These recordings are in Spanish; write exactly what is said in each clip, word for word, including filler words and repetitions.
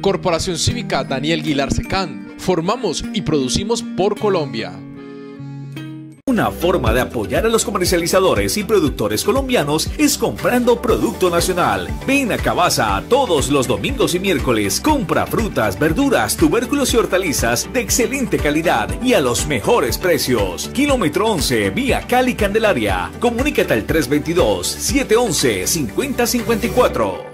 Corporación Cívica Daniel Guilar Secán. Formamos y producimos por Colombia. Una forma de apoyar a los comercializadores y productores colombianos es comprando producto nacional. Ven a Cabaza todos los domingos y miércoles. Compra frutas, verduras, tubérculos y hortalizas de excelente calidad y a los mejores precios. Kilómetro once, vía Cali Candelaria. Comunícate al tres veintidós, setecientos once, cincuenta cincuenta y cuatro.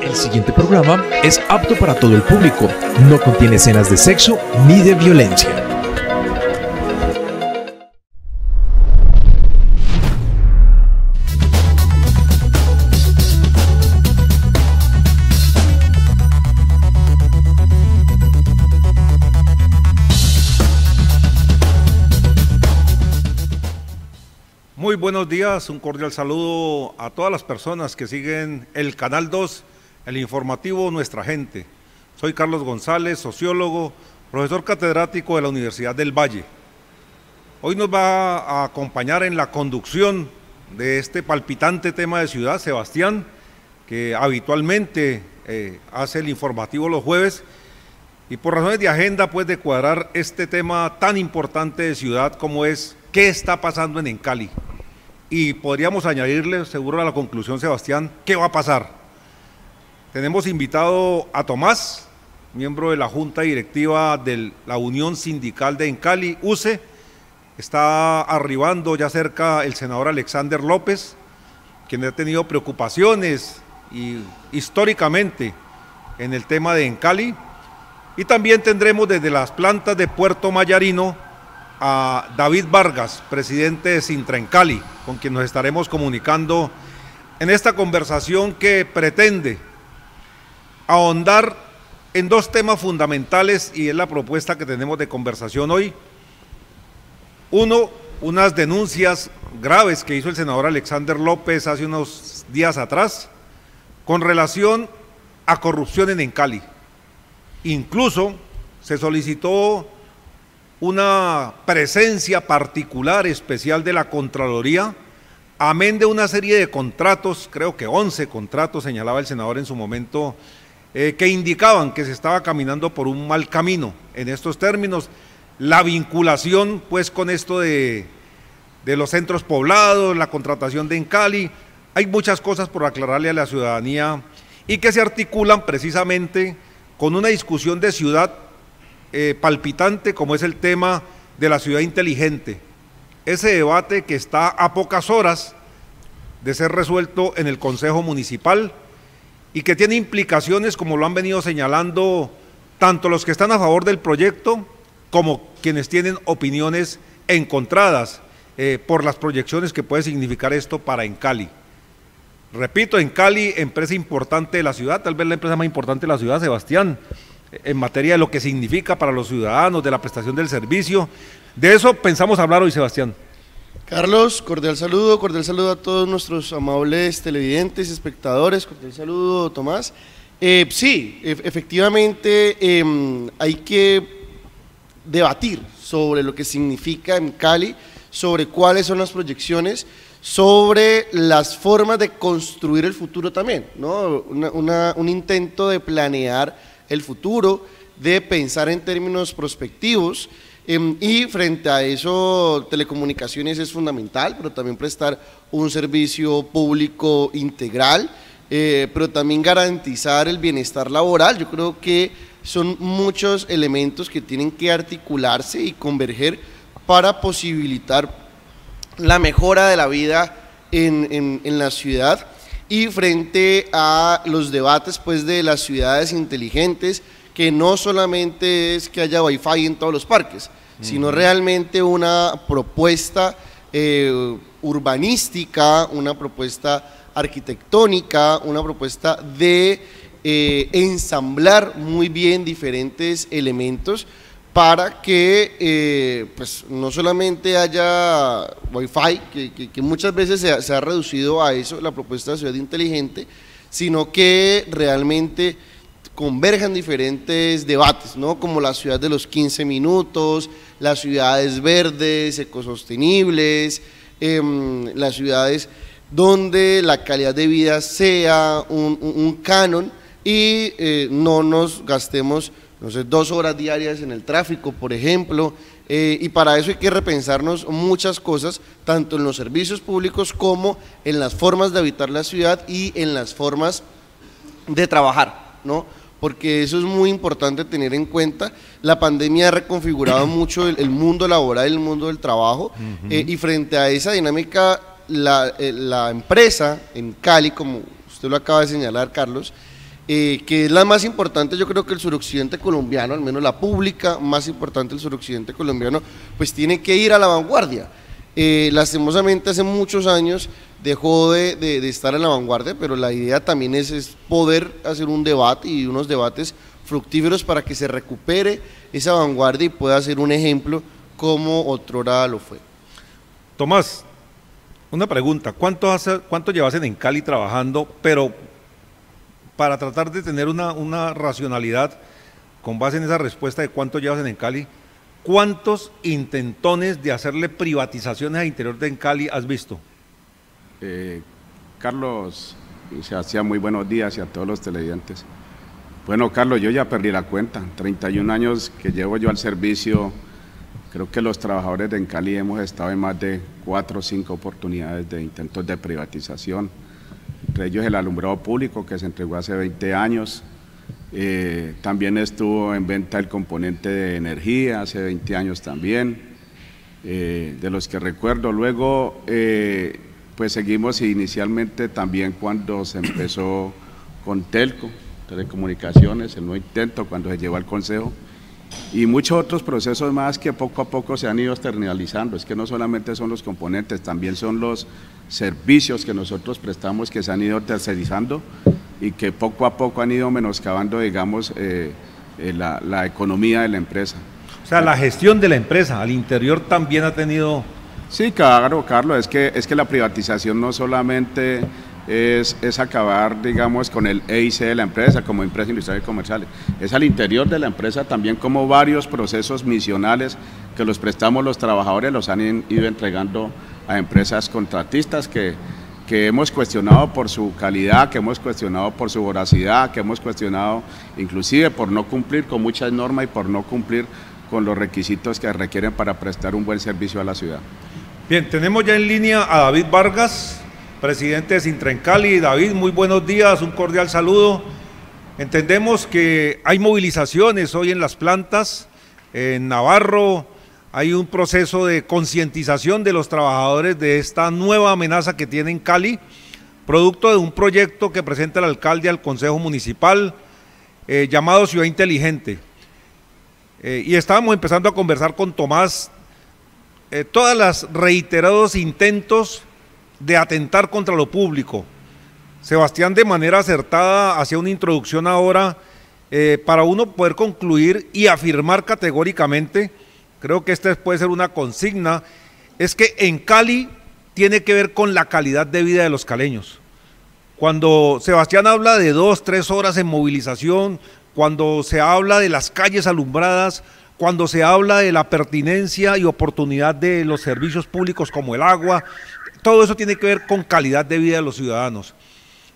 El siguiente programa es apto para todo el público. No contiene escenas de sexo ni de violencia. Muy buenos días, un cordial saludo a todas las personas que siguen el Canal dos. El informativo Nuestra Gente. Soy Carlos González, sociólogo, profesor catedrático de la Universidad del Valle. Hoy nos va a acompañar en la conducción de este palpitante tema de ciudad, Sebastián, que habitualmente eh, hace el informativo los jueves, y por razones de agenda, pues, de cuadrar este tema tan importante de ciudad como es qué está pasando en Emcali. Y podríamos añadirle, seguro a la conclusión, Sebastián, qué va a pasar. Tenemos invitado a Tomás, miembro de la Junta Directiva de la Unión Sindical de Emcali, U C E. Está arribando ya cerca el senador Alexander López, quien ha tenido preocupaciones y, históricamente en el tema de Emcali. Y también tendremos desde las plantas de Puerto Mallarino a David Vargas, presidente de Sintraemcali, con quien nos estaremos comunicando en esta conversación que pretende ahondar en dos temas fundamentales, y es la propuesta que tenemos de conversación hoy. Uno, unas denuncias graves que hizo el senador Alexander López hace unos días atrás con relación a corrupción en Emcali. Incluso se solicitó una presencia particular especial de la Contraloría, amén de una serie de contratos, creo que once contratos señalaba el senador en su momento, Eh, que indicaban que se estaba caminando por un mal camino en estos términos, la vinculación pues con esto de, de los centros poblados, la contratación de Emcali. Hay muchas cosas por aclararle a la ciudadanía y que se articulan precisamente con una discusión de ciudad eh, palpitante como es el tema de la ciudad inteligente, ese debate que está a pocas horas de ser resuelto en el Consejo Municipal y que tiene implicaciones, como lo han venido señalando tanto los que están a favor del proyecto como quienes tienen opiniones encontradas eh, por las proyecciones que puede significar esto para Emcali. Repito, Emcali, empresa importante de la ciudad, tal vez la empresa más importante de la ciudad, Sebastián, en materia de lo que significa para los ciudadanos, de la prestación del servicio. De eso pensamos hablar hoy, Sebastián. Carlos, cordial saludo, cordial saludo a todos nuestros amables televidentes, espectadores, cordial saludo, Tomás. Eh, sí, e efectivamente eh, hay que debatir sobre lo que significa Emcali, sobre cuáles son las proyecciones, sobre las formas de construir el futuro también, ¿no? Una, una, un intento de planear el futuro, de pensar en términos prospectivos. Y frente a eso, telecomunicaciones es fundamental, pero también prestar un servicio público integral, eh, pero también garantizar el bienestar laboral. Yo creo que son muchos elementos que tienen que articularse y converger para posibilitar la mejora de la vida en, en, en la ciudad. Y frente a los debates pues, de las ciudades inteligentes, que no solamente es que haya wifi en todos los parques, sino realmente una propuesta eh, urbanística, una propuesta arquitectónica, una propuesta de eh, ensamblar muy bien diferentes elementos para que eh, pues, no solamente haya wifi, que, que, que muchas veces se ha, se ha reducido a eso la propuesta de ciudad inteligente, sino que realmente converjan diferentes debates, ¿no? Como la ciudad de los quince minutos, las ciudades verdes, ecosostenibles, eh, las ciudades donde la calidad de vida sea un, un, un canon y eh, no nos gastemos, no sé, dos horas diarias en el tráfico, por ejemplo, eh, y para eso hay que repensarnos muchas cosas, tanto en los servicios públicos como en las formas de habitar la ciudad y en las formas de trabajar, ¿no? Porque eso es muy importante tener en cuenta. La pandemia ha reconfigurado mucho el, el mundo laboral, el mundo del trabajo, uh-huh. eh, y frente a esa dinámica, la, eh, la empresa en Cali, como usted lo acaba de señalar, Carlos, eh, que es la más importante, yo creo que el suroccidente colombiano, al menos la pública más importante del suroccidente colombiano, pues tiene que ir a la vanguardia. Eh, lastimosamente hace muchos años dejó de, de, de estar en la vanguardia, pero la idea también es, es poder hacer un debate y unos debates fructíferos para que se recupere esa vanguardia y pueda ser un ejemplo como otrora lo fue. Tomás, una pregunta, ¿cuánto, hace, cuánto llevas en Emcali trabajando, pero para tratar de tener una, una racionalidad con base en esa respuesta de cuánto llevas en Emcali, ¿cuántos intentones de hacerle privatizaciones al interior de Emcali has visto? Eh, Carlos, se hacía muy buenos días y a todos los televidentes. Bueno, Carlos, yo ya perdí la cuenta, treinta y un años que llevo yo al servicio, creo que los trabajadores de Emcali hemos estado en más de cuatro o cinco oportunidades de intentos de privatización, entre ellos el alumbrado público que se entregó hace veinte años, Eh, también estuvo en venta el componente de energía hace veinte años también, eh, de los que recuerdo. Luego eh, pues seguimos inicialmente también cuando se empezó con Telco, Telecomunicaciones, el nuevo intento cuando se llevó al Consejo y muchos otros procesos más que poco a poco se han ido externalizando. Es que no solamente son los componentes, también son los servicios que nosotros prestamos que se han ido tercerizando y que poco a poco han ido menoscabando, digamos, eh, eh, la, la economía de la empresa. O sea, la gestión de la empresa al interior también ha tenido… Sí, claro, Carlos, es que, es que la privatización no solamente es, es acabar, digamos, con el E I C de la empresa, como empresa industrial y comercial, es al interior de la empresa también como varios procesos misionales que los prestamos los trabajadores, los han ido entregando a empresas contratistas que… que hemos cuestionado por su calidad, que hemos cuestionado por su voracidad, que hemos cuestionado inclusive por no cumplir con muchas normas y por no cumplir con los requisitos que requieren para prestar un buen servicio a la ciudad. Bien, tenemos ya en línea a David Vargas, presidente de Sintraemcali. David, muy buenos días, un cordial saludo. Entendemos que hay movilizaciones hoy en las plantas, en Navarro. Hay un proceso de concientización de los trabajadores de esta nueva amenaza que tiene Emcali, producto de un proyecto que presenta el alcalde al Consejo Municipal eh, llamado Ciudad Inteligente. Eh, y estábamos empezando a conversar con Tomás eh, todas las reiterados intentos de atentar contra lo público. Sebastián de manera acertada hacía una introducción ahora eh, para uno poder concluir y afirmar categóricamente. Creo que esta puede ser una consigna, es que Emcali tiene que ver con la calidad de vida de los caleños. Cuando Sebastián habla de dos, tres horas en movilización, cuando se habla de las calles alumbradas, cuando se habla de la pertinencia y oportunidad de los servicios públicos como el agua, todo eso tiene que ver con calidad de vida de los ciudadanos.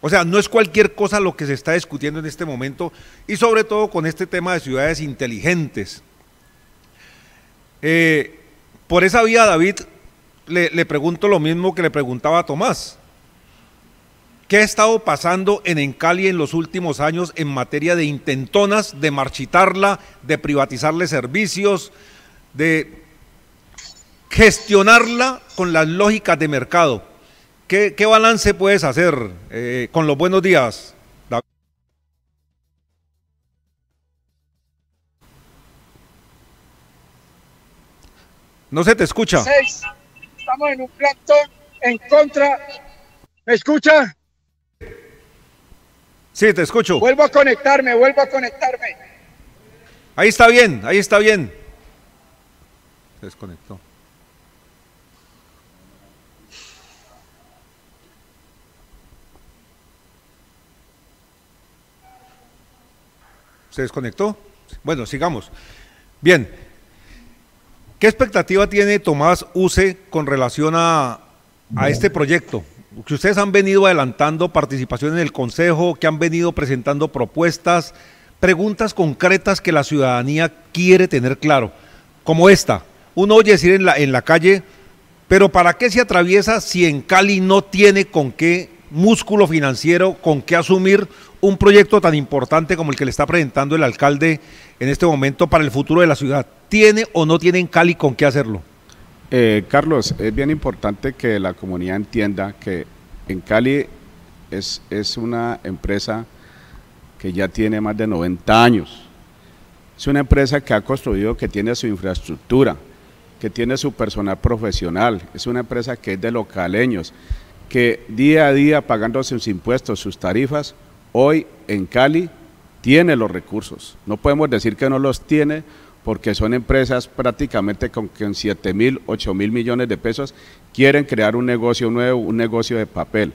O sea, no es cualquier cosa lo que se está discutiendo en este momento y sobre todo con este tema de ciudades inteligentes. Eh, por esa vía, David, le, le pregunto lo mismo que le preguntaba a Tomás. ¿Qué ha estado pasando en Emcali en los últimos años en materia de intentonas, de marchitarla, de privatizarle servicios, de gestionarla con las lógicas de mercado? ¿Qué, qué balance puedes hacer eh, con los buenos días? No se te escucha. Seis. Estamos en un plantón en contra. ¿Me escucha? Sí, te escucho. Vuelvo a conectarme, vuelvo a conectarme. Ahí está bien, ahí está bien. Se desconectó. ¿Se desconectó? Bueno, sigamos. Bien. ¿Qué expectativa tiene Tomás U C E con relación a, a este proyecto? que ustedes han venido adelantando participación en el Consejo, que han venido presentando propuestas, preguntas concretas que la ciudadanía quiere tener claro, como esta. Uno oye decir en la, en la calle, pero ¿para qué se atraviesa si Emcali no tiene con qué músculo financiero, con qué asumir un proyecto tan importante como el que le está presentando el alcalde en este momento para el futuro de la ciudad? ¿Tiene o no tiene Emcali con qué hacerlo? Eh, Carlos, es bien importante que la comunidad entienda que Emcali es, es una empresa que ya tiene más de noventa años. Es una empresa que ha construido, que tiene su infraestructura, que tiene su personal profesional, es una empresa que es de los caleños, que día a día pagando sus impuestos, sus tarifas, hoy Emcali tiene los recursos. No podemos decir que no los tiene, porque son empresas prácticamente con, con siete mil, ocho mil millones de pesos, quieren crear un negocio nuevo, un negocio de papel.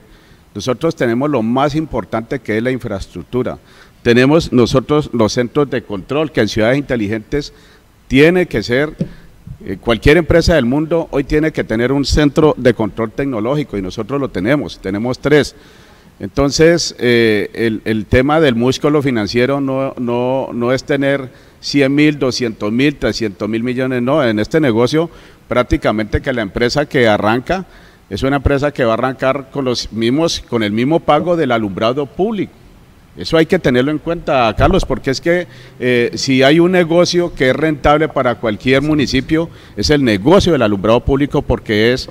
Nosotros tenemos lo más importante, que es la infraestructura. Tenemos nosotros los centros de control, que en ciudades inteligentes tiene que ser, eh, cualquier empresa del mundo hoy tiene que tener un centro de control tecnológico, y nosotros lo tenemos, tenemos tres. Entonces, eh, el, el tema del músculo financiero no, no, no es tener cien mil, doscientos mil, trescientos mil millones, no, en este negocio prácticamente que la empresa que arranca es una empresa que va a arrancar con los mismos, con el mismo pago del alumbrado público. Eso hay que tenerlo en cuenta, Carlos, porque es que eh, si hay un negocio que es rentable para cualquier municipio, es el negocio del alumbrado público, porque es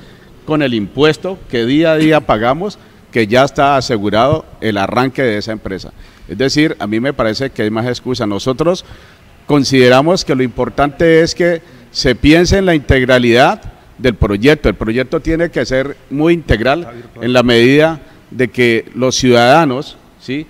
con el impuesto que día a día pagamos, que ya está asegurado el arranque de esa empresa. Es decir, a mí me parece que hay más excusa. Nosotros consideramos que lo importante es que se piense en la integralidad del proyecto. El proyecto tiene que ser muy integral en la medida de que los ciudadanos, ¿sí?,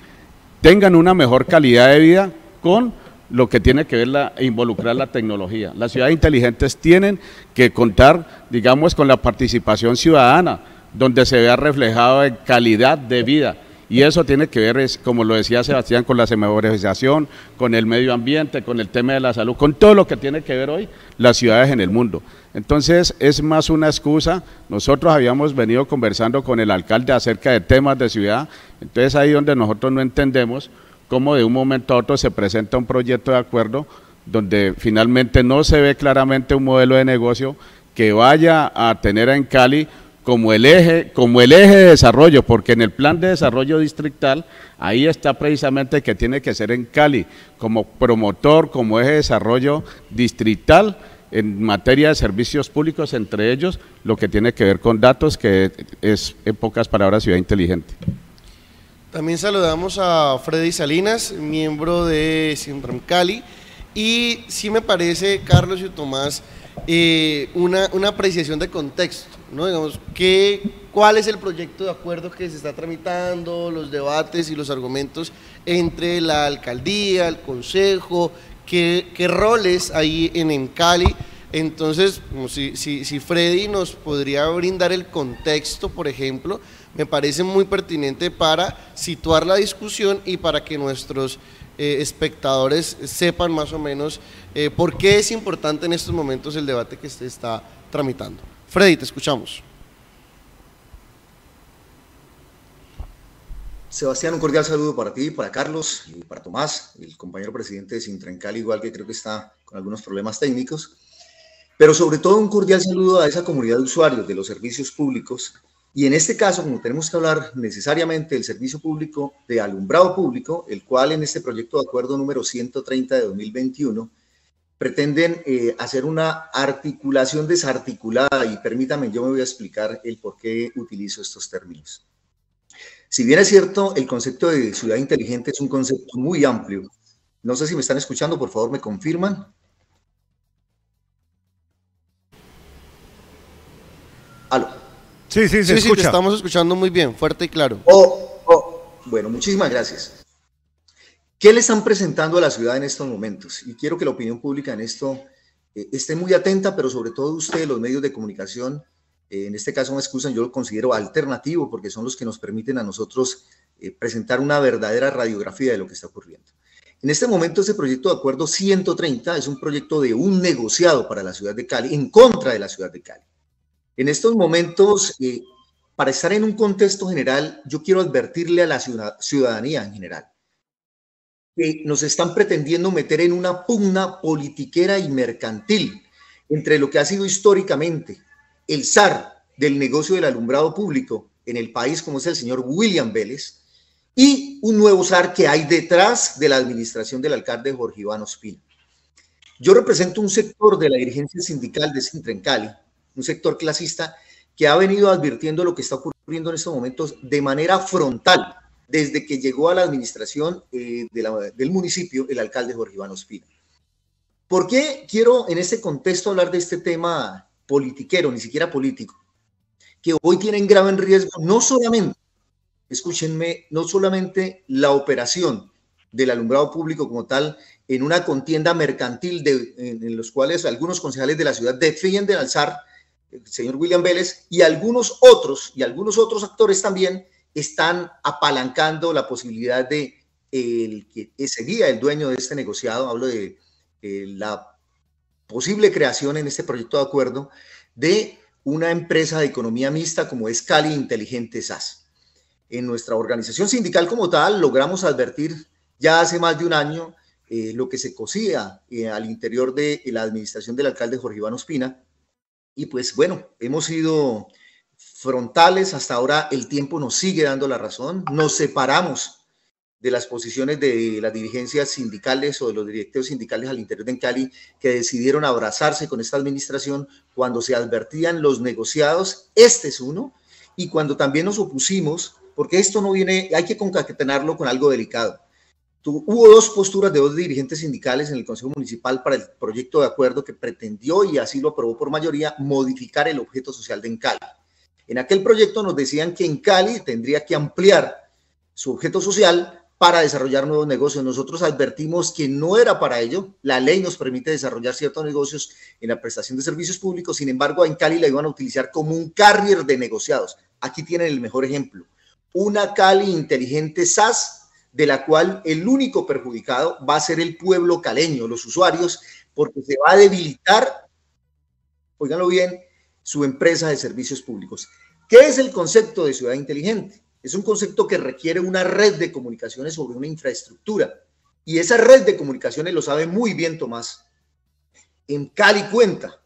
tengan una mejor calidad de vida con lo que tiene que ver la, involucrar la tecnología. Las ciudades inteligentes tienen que contar, digamos, con la participación ciudadana, donde se vea reflejado en calidad de vida. Y eso tiene que ver, es, como lo decía Sebastián, con la semejorización, con el medio ambiente, con el tema de la salud, con todo lo que tiene que ver hoy las ciudades en el mundo. Entonces, es más una excusa. Nosotros habíamos venido conversando con el alcalde acerca de temas de ciudad, entonces ahí donde nosotros no entendemos cómo de un momento a otro se presenta un proyecto de acuerdo donde finalmente no se ve claramente un modelo de negocio que vaya a tener a Emcali como el eje, como el eje de desarrollo, porque en el plan de desarrollo distrital, ahí está precisamente que tiene que ser Emcali como promotor, como eje de desarrollo distrital en materia de servicios públicos, entre ellos lo que tiene que ver con datos, que es, en pocas palabras, ciudad inteligente. También saludamos a Freddy Salinas, miembro de Sintraemcali, y sí me parece, Carlos y Tomás, Eh, una, una apreciación de contexto, ¿no? Digamos, que, ¿cuál es el proyecto de acuerdo que se está tramitando, los debates y los argumentos entre la alcaldía, el consejo, qué, qué roles hay en Emcali? Entonces, si, si, si Freddy nos podría brindar el contexto, por ejemplo, me parece muy pertinente para situar la discusión y para que nuestros Eh, espectadores sepan más o menos eh, por qué es importante en estos momentos el debate que se está tramitando. Freddy, te escuchamos. Sebastián, un cordial saludo para ti, para Carlos y para Tomás, el compañero presidente de Sintraemcali, igual que creo que está con algunos problemas técnicos, pero sobre todo un cordial saludo a esa comunidad de usuarios de los servicios públicos. Y en este caso, como tenemos que hablar necesariamente del servicio público de alumbrado público, el cual en este proyecto de acuerdo número ciento treinta de dos mil veintiuno, pretenden eh, hacer una articulación desarticulada, y permítame, yo me voy a explicar el por qué utilizo estos términos. Si bien es cierto, el concepto de ciudad inteligente es un concepto muy amplio. No sé si me están escuchando, por favor me confirman. Aló. Sí, sí, se sí, escucha. Sí, te estamos escuchando muy bien, fuerte y claro. Oh, oh. Bueno, muchísimas gracias. ¿Qué le están presentando a la ciudad en estos momentos? Y quiero que la opinión pública en esto eh, esté muy atenta, pero sobre todo ustedes, los medios de comunicación, eh, en este caso me excusan, yo lo considero alternativo, porque son los que nos permiten a nosotros eh, presentar una verdadera radiografía de lo que está ocurriendo. En este momento, ese proyecto de acuerdo ciento treinta es un proyecto de un negociado para la ciudad de Cali, en contra de la ciudad de Cali. En estos momentos, eh, para estar en un contexto general, yo quiero advertirle a la ciudadanía en general que nos están pretendiendo meter en una pugna politiquera y mercantil entre lo que ha sido históricamente el zar del negocio del alumbrado público en el país, como es el señor William Vélez, y un nuevo zar que hay detrás de la administración del alcalde Jorge Iván Ospina. Yo represento un sector de la dirigencia sindical de Sintraemcali, un sector clasista que ha venido advirtiendo lo que está ocurriendo en estos momentos de manera frontal desde que llegó a la administración eh, de la, del municipio el alcalde Jorge Iván Ospina. ¿Por qué quiero en este contexto hablar de este tema politiquero, ni siquiera político, que hoy tienen grave en riesgo no solamente, escúchenme, no solamente la operación del alumbrado público como tal en una contienda mercantil de, en, en los cuales algunos concejales de la ciudad defienden al zar, el señor William Vélez, y algunos otros, y algunos otros actores también están apalancando la posibilidad de eh, que ese día el dueño de este negociado, hablo de eh, la posible creación en este proyecto de acuerdo de una empresa de economía mixta como es Cali Inteligente S A S. En nuestra organización sindical como tal logramos advertir ya hace más de un año eh, lo que se cocía eh, al interior de la administración del alcalde Jorge Iván Ospina, y pues bueno, hemos sido frontales. Hasta ahora el tiempo nos sigue dando la razón, nos separamos de las posiciones de las dirigencias sindicales o de los directivos sindicales al interior de Emcali que decidieron abrazarse con esta administración cuando se advertían los negociados, este es uno, y cuando también nos opusimos, porque esto no viene, hay que concatenarlo con algo delicado. Hubo dos posturas de dos dirigentes sindicales en el Consejo Municipal para el proyecto de acuerdo que pretendió, y así lo aprobó por mayoría, modificar el objeto social de Emcali. En aquel proyecto nos decían que Emcali tendría que ampliar su objeto social para desarrollar nuevos negocios. Nosotros advertimos que no era para ello. La ley nos permite desarrollar ciertos negocios en la prestación de servicios públicos. Sin embargo, a Emcali la iban a utilizar como un carrier de negociados. Aquí tienen el mejor ejemplo. Una Cali Inteligente S A S, de la cual el único perjudicado va a ser el pueblo caleño, los usuarios, porque se va a debilitar, óiganlo bien, su empresa de servicios públicos. ¿Qué es el concepto de ciudad inteligente? Es un concepto que requiere una red de comunicaciones sobre una infraestructura, y esa red de comunicaciones, lo sabe muy bien Tomás, Emcali cuenta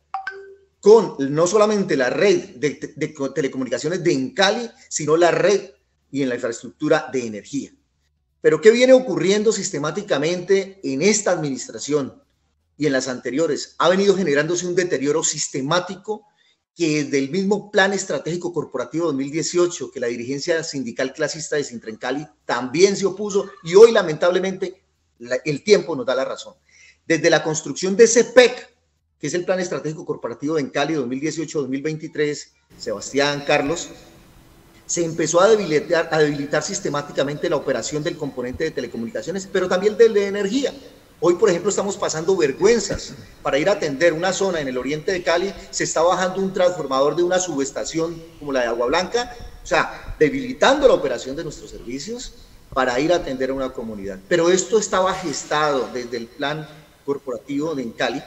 con no solamente la red de, de, de telecomunicaciones de Emcali, sino la red y en la infraestructura de energía. Pero ¿qué viene ocurriendo sistemáticamente en esta administración y en las anteriores? Ha venido generándose un deterioro sistemático que desde el mismo Plan Estratégico Corporativo dos mil dieciocho, que la dirigencia sindical clasista de Sintraemcali también se opuso, y hoy lamentablemente la, el tiempo nos da la razón. Desde la construcción de C P E C, que es el Plan Estratégico Corporativo de Emcali dos mil dieciocho a dos mil veintitrés, Sebastián, Carlos, se empezó a debilitar, a debilitar sistemáticamente la operación del componente de telecomunicaciones, pero también del de energía. Hoy, por ejemplo, estamos pasando vergüenzas. Para ir a atender una zona en el oriente de Cali, se está bajando un transformador de una subestación como la de Agua Blanca, o sea, debilitando la operación de nuestros servicios para ir a atender a una comunidad. Pero esto estaba gestado desde el plan corporativo de Emcali,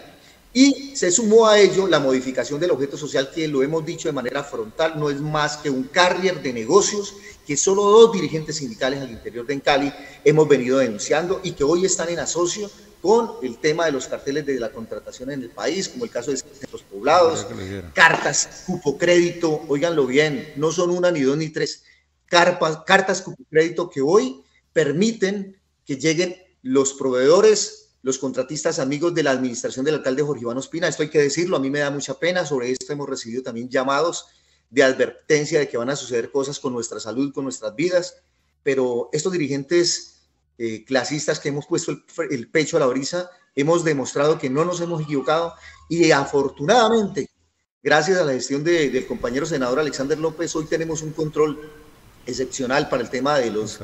y se sumó a ello la modificación del objeto social, que lo hemos dicho de manera frontal, no es más que un carrier de negocios que solo dos dirigentes sindicales al interior de Emcali hemos venido denunciando, y que hoy están en asocio con el tema de los carteles de la contratación en el país, como el caso de centros poblados, cartas cupo crédito, óiganlo bien, no son una, ni dos, ni tres, carpas, cartas cupo crédito que hoy permiten que lleguen los proveedores, los contratistas amigos de la administración del alcalde Jorge Iván Ospina. Esto hay que decirlo, a mí me da mucha pena. Sobre esto hemos recibido también llamados de advertencia de que van a suceder cosas con nuestra salud, con nuestras vidas, pero estos dirigentes eh, clasistas que hemos puesto el, el pecho a la brisa, hemos demostrado que no nos hemos equivocado, y afortunadamente, gracias a la gestión de, del compañero senador Alexander López, hoy tenemos un control excepcional para el tema de las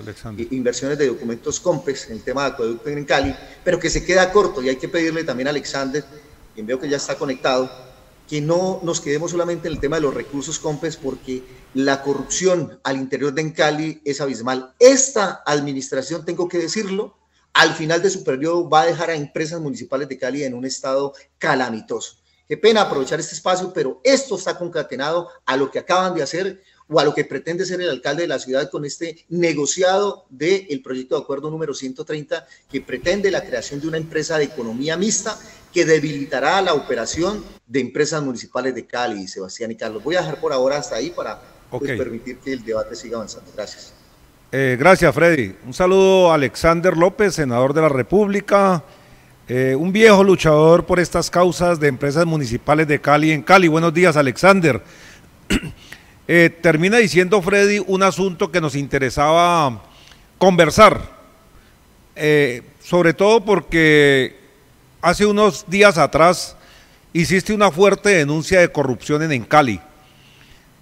inversiones de documentos COMPEX, en el tema de acueducto en Cali, pero que se queda corto, y hay que pedirle también a Alexander, quien veo que ya está conectado, que no nos quedemos solamente en el tema de los recursos COMPEX, porque la corrupción al interior de Emcali es abismal. Esta administración, tengo que decirlo, al final de su periodo va a dejar a empresas municipales de Cali en un estado calamitoso. Qué pena aprovechar este espacio, pero esto está concatenado a lo que acaban de hacer o a lo que pretende ser el alcalde de la ciudad con este negociado del proyecto de acuerdo número ciento treinta, que pretende la creación de una empresa de economía mixta que debilitará la operación de empresas municipales de Cali. Sebastián y Carlos, voy a dejar por ahora hasta ahí para pues, okay. permitir que el debate siga avanzando. Gracias. Eh, gracias, Freddy. Un saludo a Alexander López, senador de la República, eh, un viejo luchador por estas causas de empresas municipales de Cali en Cali. Buenos días, Alexander. Eh, termina diciendo Freddy un asunto que nos interesaba conversar, eh, sobre todo porque hace unos días atrás hiciste una fuerte denuncia de corrupción en Emcali,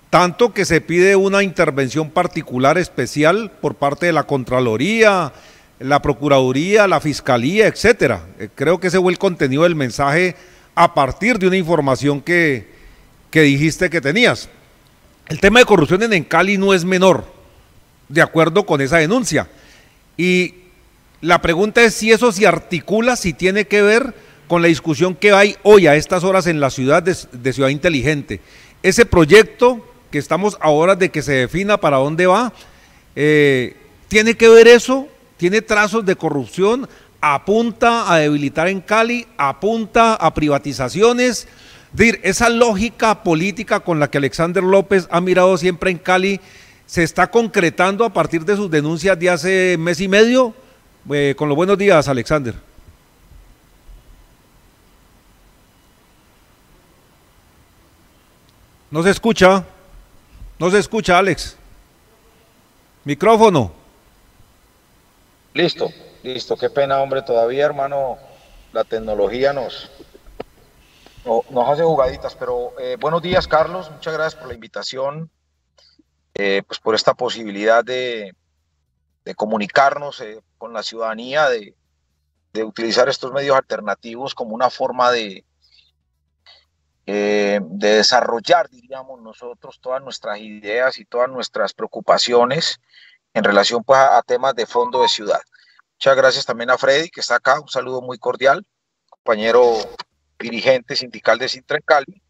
tanto que se pide una intervención particular especial por parte de la Contraloría, la Procuraduría, la Fiscalía, etcétera. Eh, creo que ese fue el contenido del mensaje a partir de una información que, que dijiste que tenías. El tema de corrupción en Emcali no es menor, de acuerdo con esa denuncia. Y la pregunta es si eso se articula, si tiene que ver con la discusión que hay hoy a estas horas en la ciudad de, de Ciudad Inteligente. Ese proyecto que estamos a horas de que se defina para dónde va, eh, ¿tiene que ver eso? ¿Tiene trazos de corrupción? ¿Apunta a debilitar Emcali? ¿Apunta a privatizaciones? Es decir, esa lógica política con la que Alexander López ha mirado siempre Emcali, ¿se está concretando a partir de sus denuncias de hace mes y medio? Eh, con los buenos días, Alexander. No se escucha, no se escucha, Alex. Micrófono. Listo, listo, qué pena, hombre, todavía, hermano, la tecnología nos... nos hace jugaditas, pero eh, buenos días, Carlos, muchas gracias por la invitación, eh, pues por esta posibilidad de, de comunicarnos eh, con la ciudadanía, de, de utilizar estos medios alternativos como una forma de, eh, de desarrollar, diríamos nosotros, todas nuestras ideas y todas nuestras preocupaciones en relación pues, a, a temas de fondo de ciudad. Muchas gracias también a Freddy, que está acá, un saludo muy cordial, compañero dirigente sindical de Sintraemcali,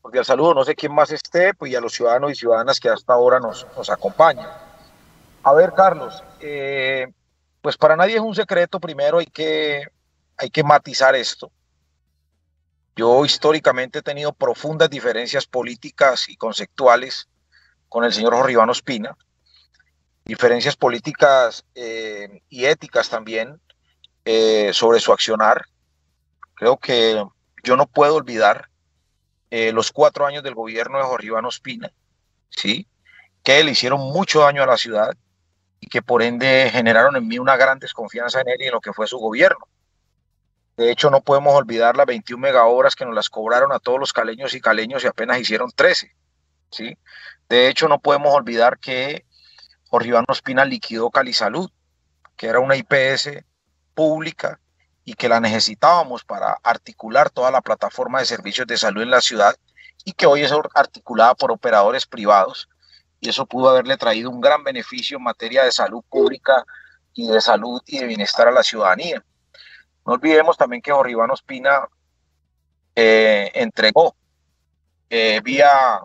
porque al saludo no sé quién más esté, pues y a los ciudadanos y ciudadanas que hasta ahora nos, nos acompañan. A ver, Carlos, eh, pues para nadie es un secreto, primero hay que, hay que matizar esto. Yo históricamente he tenido profundas diferencias políticas y conceptuales con el señor Jorge Iván Ospina, diferencias políticas eh, y éticas también eh, sobre su accionar. Creo que yo no puedo olvidar eh, los cuatro años del gobierno de Jorge Iván Ospina, ¿sí? Que le hicieron mucho daño a la ciudad y que por ende generaron en mí una gran desconfianza en él y en lo que fue su gobierno. De hecho, no podemos olvidar las veintiuna megaobras que nos las cobraron a todos los caleños y caleños y apenas hicieron trece. ¿Sí? De hecho, no podemos olvidar que Jorge Iván Ospina liquidó Cali Salud, que era una I P S pública, y que la necesitábamos para articular toda la plataforma de servicios de salud en la ciudad y que hoy es articulada por operadores privados, y eso pudo haberle traído un gran beneficio en materia de salud pública y de salud y de bienestar a la ciudadanía. No olvidemos también que Jorge Iván Ospina eh, entregó eh, vía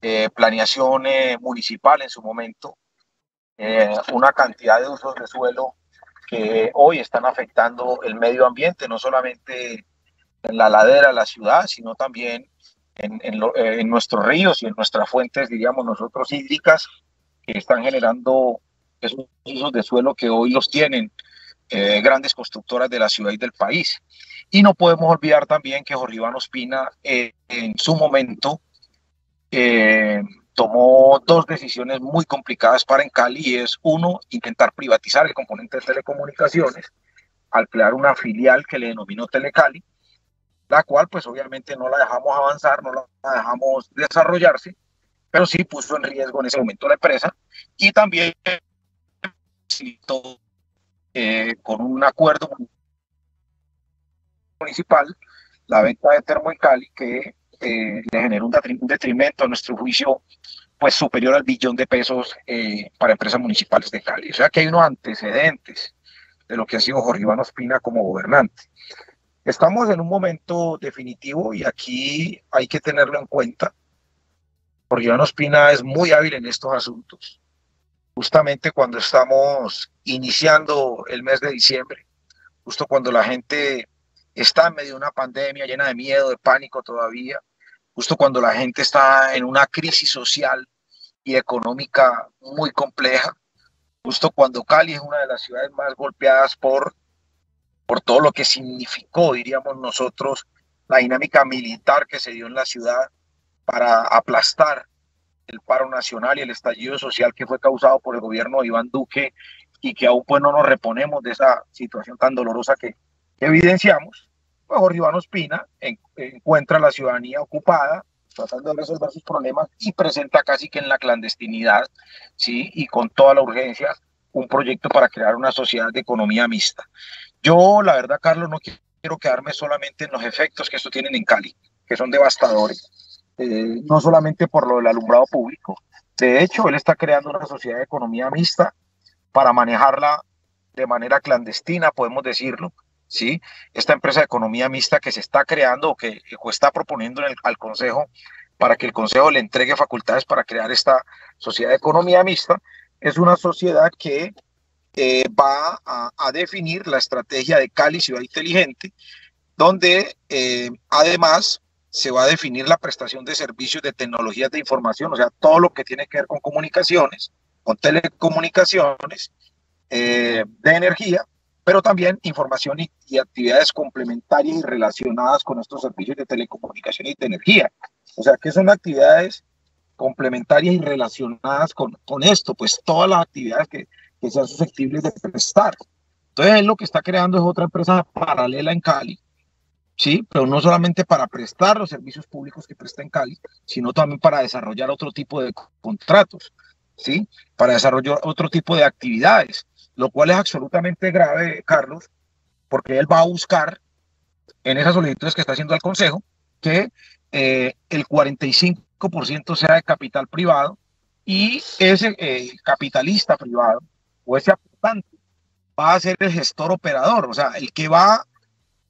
eh, planeación eh, municipal en su momento eh, una cantidad de usos de suelo que hoy están afectando el medio ambiente, no solamente en la ladera de la ciudad, sino también en, en, lo, en nuestros ríos y en nuestras fuentes, diríamos nosotros, hídricas, que están generando esos usos de suelo que hoy los tienen eh, grandes constructoras de la ciudad y del país. Y no podemos olvidar también que Jorge Iván Ospina eh, en su momento eh, tomó dos decisiones muy complicadas para Emcali, y es uno, intentar privatizar el componente de telecomunicaciones al crear una filial que le denominó Telecali, la cual pues obviamente no la dejamos avanzar, no la dejamos desarrollarse, pero sí puso en riesgo en ese momento la empresa, y también eh, con un acuerdo municipal la venta de Termoemcali, que Eh, le generó un detrimento a nuestro juicio pues superior al billón de pesos eh, para empresas municipales de Cali. O sea que hay unos antecedentes de lo que ha sido Jorge Iván Ospina como gobernante. Estamos en un momento definitivo y aquí hay que tenerlo en cuenta. Jorge Iván Ospina es muy hábil en estos asuntos. Justamente cuando estamos iniciando el mes de diciembre, justo cuando la gente está en medio de una pandemia llena de miedo, de pánico todavía, justo cuando la gente está en una crisis social y económica muy compleja, justo cuando Cali es una de las ciudades más golpeadas por, por todo lo que significó, diríamos nosotros, la dinámica militar que se dio en la ciudad para aplastar el paro nacional y el estallido social que fue causado por el gobierno de Iván Duque, y que aún pues no nos reponemos de esa situación tan dolorosa que evidenciamos. Pues Jorge Iván Ospina en, encuentra a la ciudadanía ocupada, tratando de resolver sus problemas, y presenta casi que en la clandestinidad, ¿sí?, y con toda la urgencia, un proyecto para crear una sociedad de economía mixta. Yo, la verdad, Carlos, no quiero quedarme solamente en los efectos que esto tiene en Cali, que son devastadores. Eh, no solamente por lo del alumbrado público. De hecho, él está creando una sociedad de economía mixta para manejarla de manera clandestina, podemos decirlo, ¿sí? Esta empresa de economía mixta que se está creando o que o está proponiendo en el, al Consejo, para que el Consejo le entregue facultades para crear esta sociedad de economía mixta, es una sociedad que eh, va a, a definir la estrategia de Cali Ciudad Inteligente, donde eh, además se va a definir la prestación de servicios de tecnologías de información, o sea, todo lo que tiene que ver con comunicaciones, con telecomunicaciones, eh, de energía, pero también información y, y actividades complementarias y relacionadas con estos servicios de telecomunicación y de energía. O sea, ¿qué son actividades complementarias y relacionadas con, con esto? Pues todas las actividades que, que sean susceptibles de prestar. Entonces, él lo que está creando es otra empresa paralela en Cali, sí, pero no solamente para prestar los servicios públicos que presta en Cali, sino también para desarrollar otro tipo de contratos, ¿sí?, para desarrollar otro tipo de actividades, lo cual es absolutamente grave, Carlos, porque él va a buscar en esas solicitudes que está haciendo al Consejo que eh, el cuarenta y cinco por ciento sea de capital privado, y ese eh, capitalista privado o ese aportante va a ser el gestor operador, o sea, el que va a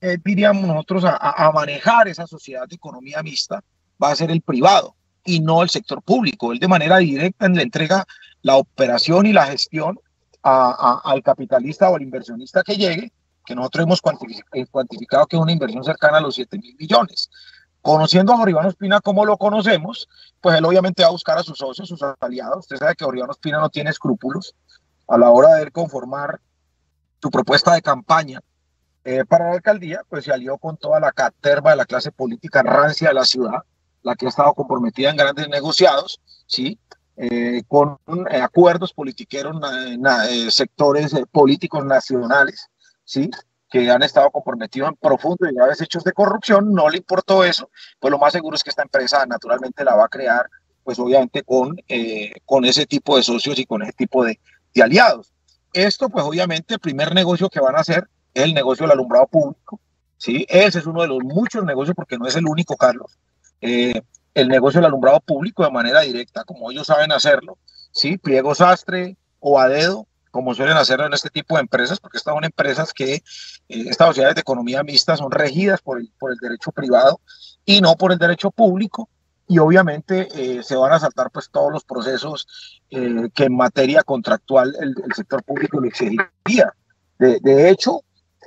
Eh, diríamos nosotros, a, a manejar esa sociedad de economía mixta, va a ser el privado y no el sector público. Él de manera directa le entrega la operación y la gestión a, a, al capitalista o al inversionista que llegue, que nosotros hemos cuantificado que es una inversión cercana a los siete mil millones. Conociendo a Jorge Iván Ospina como lo conocemos, pues él obviamente va a buscar a sus socios, sus aliados. Usted sabe que Jorge Iván Ospina no tiene escrúpulos a la hora de él conformar su propuesta de campaña. Eh, para la alcaldía, pues se alió con toda la caterva de la clase política rancia de la ciudad, la que ha estado comprometida en grandes negociados, ¿sí? eh, con eh, acuerdos politiqueros, na, na, eh, sectores eh, políticos nacionales, ¿sí?, que han estado comprometidos en profundos y graves hechos de corrupción. No le importó eso, pues lo más seguro es que esta empresa naturalmente la va a crear, pues obviamente con, eh, con ese tipo de socios y con ese tipo de, de aliados. Esto, pues obviamente, el primer negocio que van a hacer, el negocio del alumbrado público, ¿sí? Ese es uno de los muchos negocios, porque no es el único, Carlos. Eh, el negocio del alumbrado público de manera directa, como ellos saben hacerlo, ¿sí? Pliego sastre o a dedo, como suelen hacerlo en este tipo de empresas, porque estas son empresas que, eh, estas sociedades de economía mixta son regidas por el, por el derecho privado y no por el derecho público, y obviamente eh, se van a saltar pues todos los procesos eh, que en materia contractual el, el sector público le exigiría. De, de hecho,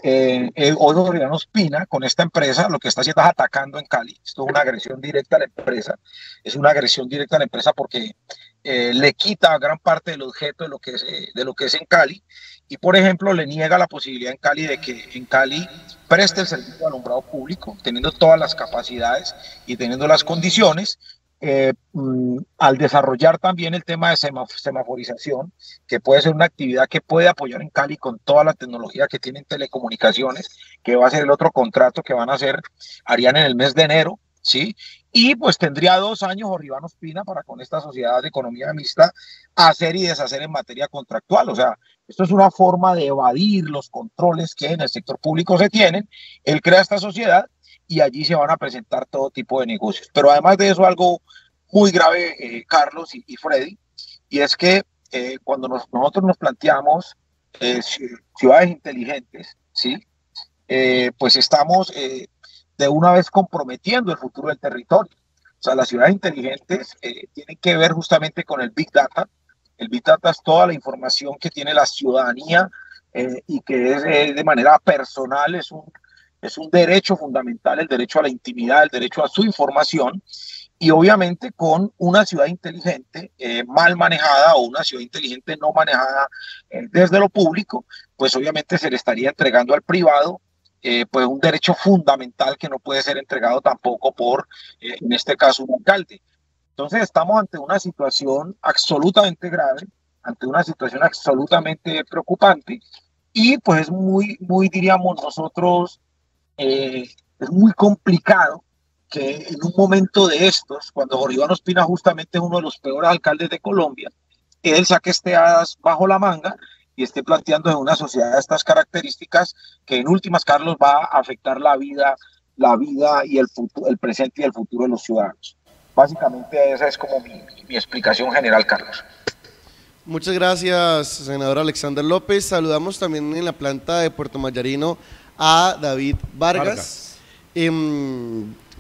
Eh, eh, hoy Jorge Iván Ospina con esta empresa lo que está haciendo es atacando en Cali. Esto es una agresión directa a la empresa, es una agresión directa a la empresa porque eh, le quita gran parte del objeto de lo, que es, eh, de lo que es en Cali, y por ejemplo le niega la posibilidad en Cali de que en Cali preste el servicio de alumbrado público, teniendo todas las capacidades y teniendo las condiciones. Eh, mm, al desarrollar también el tema de semaf semaforización, que puede ser una actividad que puede apoyar en Cali con toda la tecnología que tienen telecomunicaciones, que va a ser el otro contrato que van a hacer, harían en el mes de enero, ¿sí? Y pues tendría dos años Jorge Iván Ospina para con esta sociedad de economía mixta hacer y deshacer en materia contractual. O sea, esto es una forma de evadir los controles que en el sector público se tienen. Él crea esta sociedad y allí se van a presentar todo tipo de negocios. Pero además de eso, algo muy grave, eh, Carlos y, y Freddy, y es que eh, cuando nos, nosotros nos planteamos eh, ciudades inteligentes, ¿sí? Eh, pues estamos eh, de una vez comprometiendo el futuro del territorio. sea, las ciudades inteligentes eh, tienen que ver justamente con el Big Data. El Big Data es toda la información que tiene la ciudadanía eh, y que es eh, de manera personal, es un, es un derecho fundamental, el derecho a la intimidad, el derecho a su información. Y obviamente con una ciudad inteligente eh, mal manejada o una ciudad inteligente no manejada eh, desde lo público, pues obviamente se le estaría entregando al privado eh, pues un derecho fundamental que no puede ser entregado tampoco por, eh, en este caso, un alcalde. Entonces estamos ante una situación absolutamente grave, ante una situación absolutamente preocupante y pues es muy, muy diríamos nosotros, eh, es muy complicado que en un momento de estos, cuando Jorge Iván Ospina justamente es uno de los peores alcaldes de Colombia, él saque este as bajo la manga y esté planteando en una sociedad de estas características que en últimas, Carlos, va a afectar la vida, la vida y el, futuro, el presente y el futuro de los ciudadanos. Básicamente esa es como mi, mi explicación general, Carlos. Muchas gracias, senador Alexander López. Saludamos también en la planta de Puerto Mallarino a David Vargas. Vargas. Eh,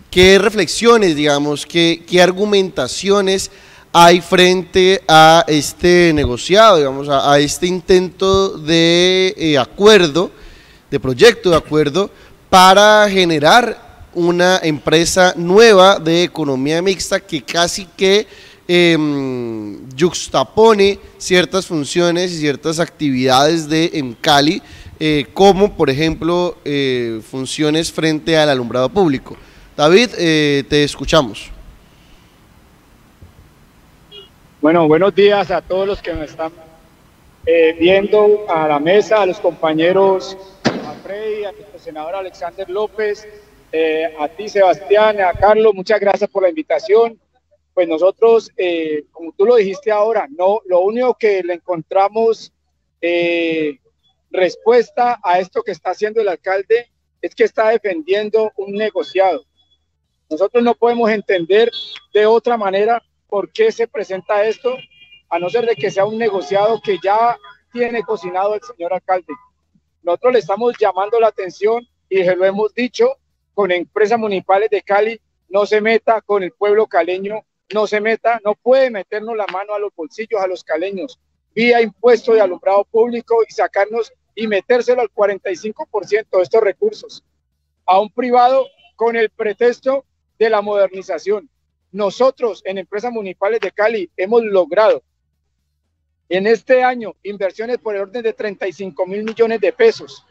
¿Qué reflexiones, digamos, qué, qué argumentaciones hay frente a este negociado, digamos, a, a este intento de eh, acuerdo, de proyecto de acuerdo, para generar una empresa nueva de economía mixta que casi que eh, yuxtapone ciertas funciones y ciertas actividades de Emcali, eh, como por ejemplo eh, funciones frente al alumbrado público? David, eh, te escuchamos. Bueno, buenos días a todos los que nos están eh, viendo, a la mesa, a los compañeros, a Freddy, a nuestro senador Alexander López, eh, a ti Sebastián, a Carlos, muchas gracias por la invitación. Pues nosotros, eh, como tú lo dijiste ahora, no, lo único que le encontramos eh, respuesta a esto que está haciendo el alcalde es que está defendiendo un negociado. Nosotros no podemos entender de otra manera por qué se presenta esto, a no ser de que sea un negociado que ya tiene cocinado el señor alcalde. Nosotros le estamos llamando la atención y se lo hemos dicho, con empresas municipales de Cali, no se meta con el pueblo caleño, no se meta, no puede meternos la mano a los bolsillos, a los caleños, vía impuesto de alumbrado público y sacarnos y metérselo al cuarenta y cinco por ciento de estos recursos a un privado con el pretexto de la modernización. Nosotros en empresas municipales de Cali hemos logrado en este año inversiones por el orden de treinta y cinco mil millones de pesos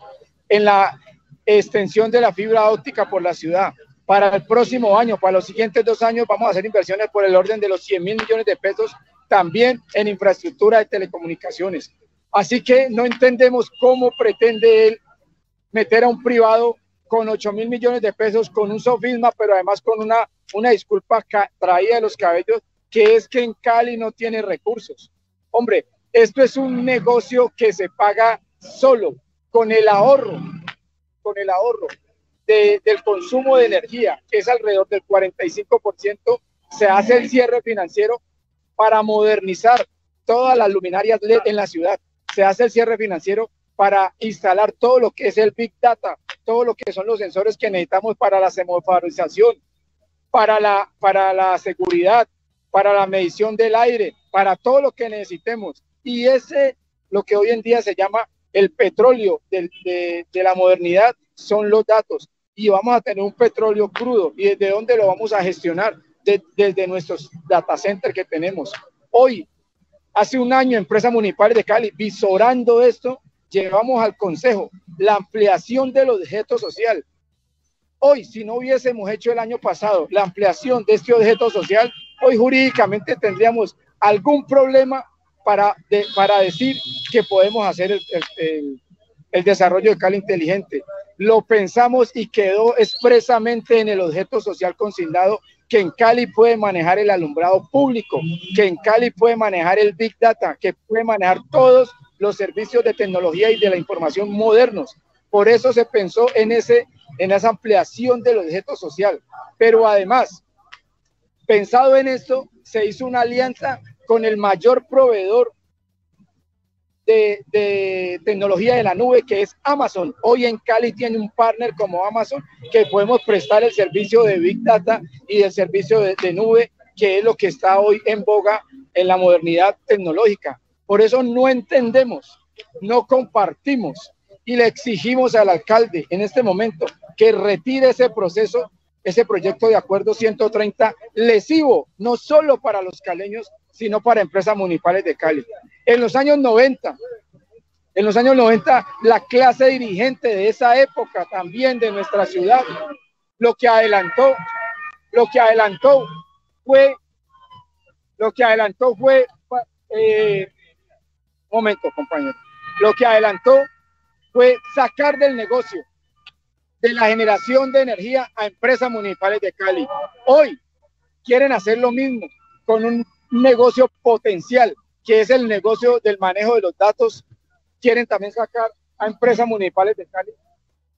en la extensión de la fibra óptica por la ciudad. Para el próximo año, para los siguientes dos años, vamos a hacer inversiones por el orden de los cien mil millones de pesos también en infraestructura de telecomunicaciones. Así que no entendemos cómo pretende él meter a un privado con ocho mil millones de pesos, con un sofisma, pero además con una, una disculpa traída de los cabellos, que es que en Cali no tiene recursos. Hombre, esto es un negocio que se paga solo, con el ahorro, con el ahorro de, del consumo de energía, que es alrededor del cuarenta y cinco por ciento, se hace el cierre financiero para modernizar todas las luminarias L E D en la ciudad. Se hace el cierre financiero para instalar todo lo que es el Big Data, todo lo que son los sensores que necesitamos para la semaforización, para la, para la seguridad, para la medición del aire, para todo lo que necesitemos. Y ese, lo que hoy en día se llama el petróleo de, de, de la modernidad, son los datos. Y vamos a tener un petróleo crudo. ¿Y desde dónde lo vamos a gestionar? De, desde nuestros data centers que tenemos. Hoy, hace un año, empresas municipales de Cali, visorando esto, llevamos al Consejo la ampliación del objeto social. Hoy, si no hubiésemos hecho el año pasado la ampliación de este objeto social, hoy jurídicamente tendríamos algún problema para, de, para decir que podemos hacer el, el, el desarrollo de Cali inteligente. Lo pensamos y quedó expresamente en el objeto social consignado que en Cali puede manejar el alumbrado público, que en Cali puede manejar el Big Data, que puede manejar todos los servicios de tecnología y de la información modernos. Por eso se pensó en, ese, en esa ampliación del objeto social. Pero además, pensado en esto, se hizo una alianza con el mayor proveedor de, de tecnología de la nube, que es Amazon. Hoy Emcali tiene un partner como Amazon, que podemos prestar el servicio de Big Data y el servicio de, de nube, que es lo que está hoy en boga en la modernidad tecnológica. Por eso no entendemos, no compartimos y le exigimos al alcalde en este momento que retire ese proceso, ese proyecto de acuerdo ciento treinta, lesivo no solo para los caleños, sino para empresas municipales de Cali. En los años noventa, en los años noventa, la clase dirigente de esa época también de nuestra ciudad, lo que adelantó, lo que adelantó fue, lo que adelantó fue, eh, momento compañero, lo que adelantó fue sacar del negocio de la generación de energía a empresas municipales de Cali. Hoy quieren hacer lo mismo con un negocio potencial, que es el negocio del manejo de los datos. Quieren también sacar a empresas municipales de Cali.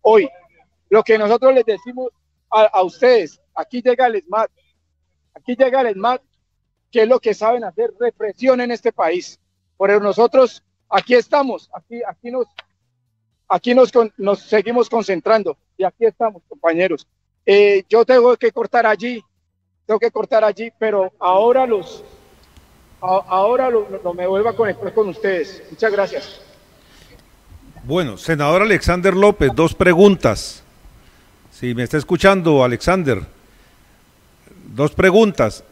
Hoy, lo que nosotros les decimos a, a ustedes, aquí llega el ESMAD, aquí llega el ESMAD, que es lo que saben hacer, represión en este país. Por eso nosotros aquí estamos, aquí, aquí nos... Aquí nos, nos seguimos concentrando y aquí estamos, compañeros. Eh, yo tengo que cortar allí, tengo que cortar allí, pero ahora los, a, ahora lo, lo me vuelvo a conectar con ustedes. Muchas gracias. Bueno, senador Alexander López, dos preguntas. Si me está escuchando, Alexander, dos preguntas,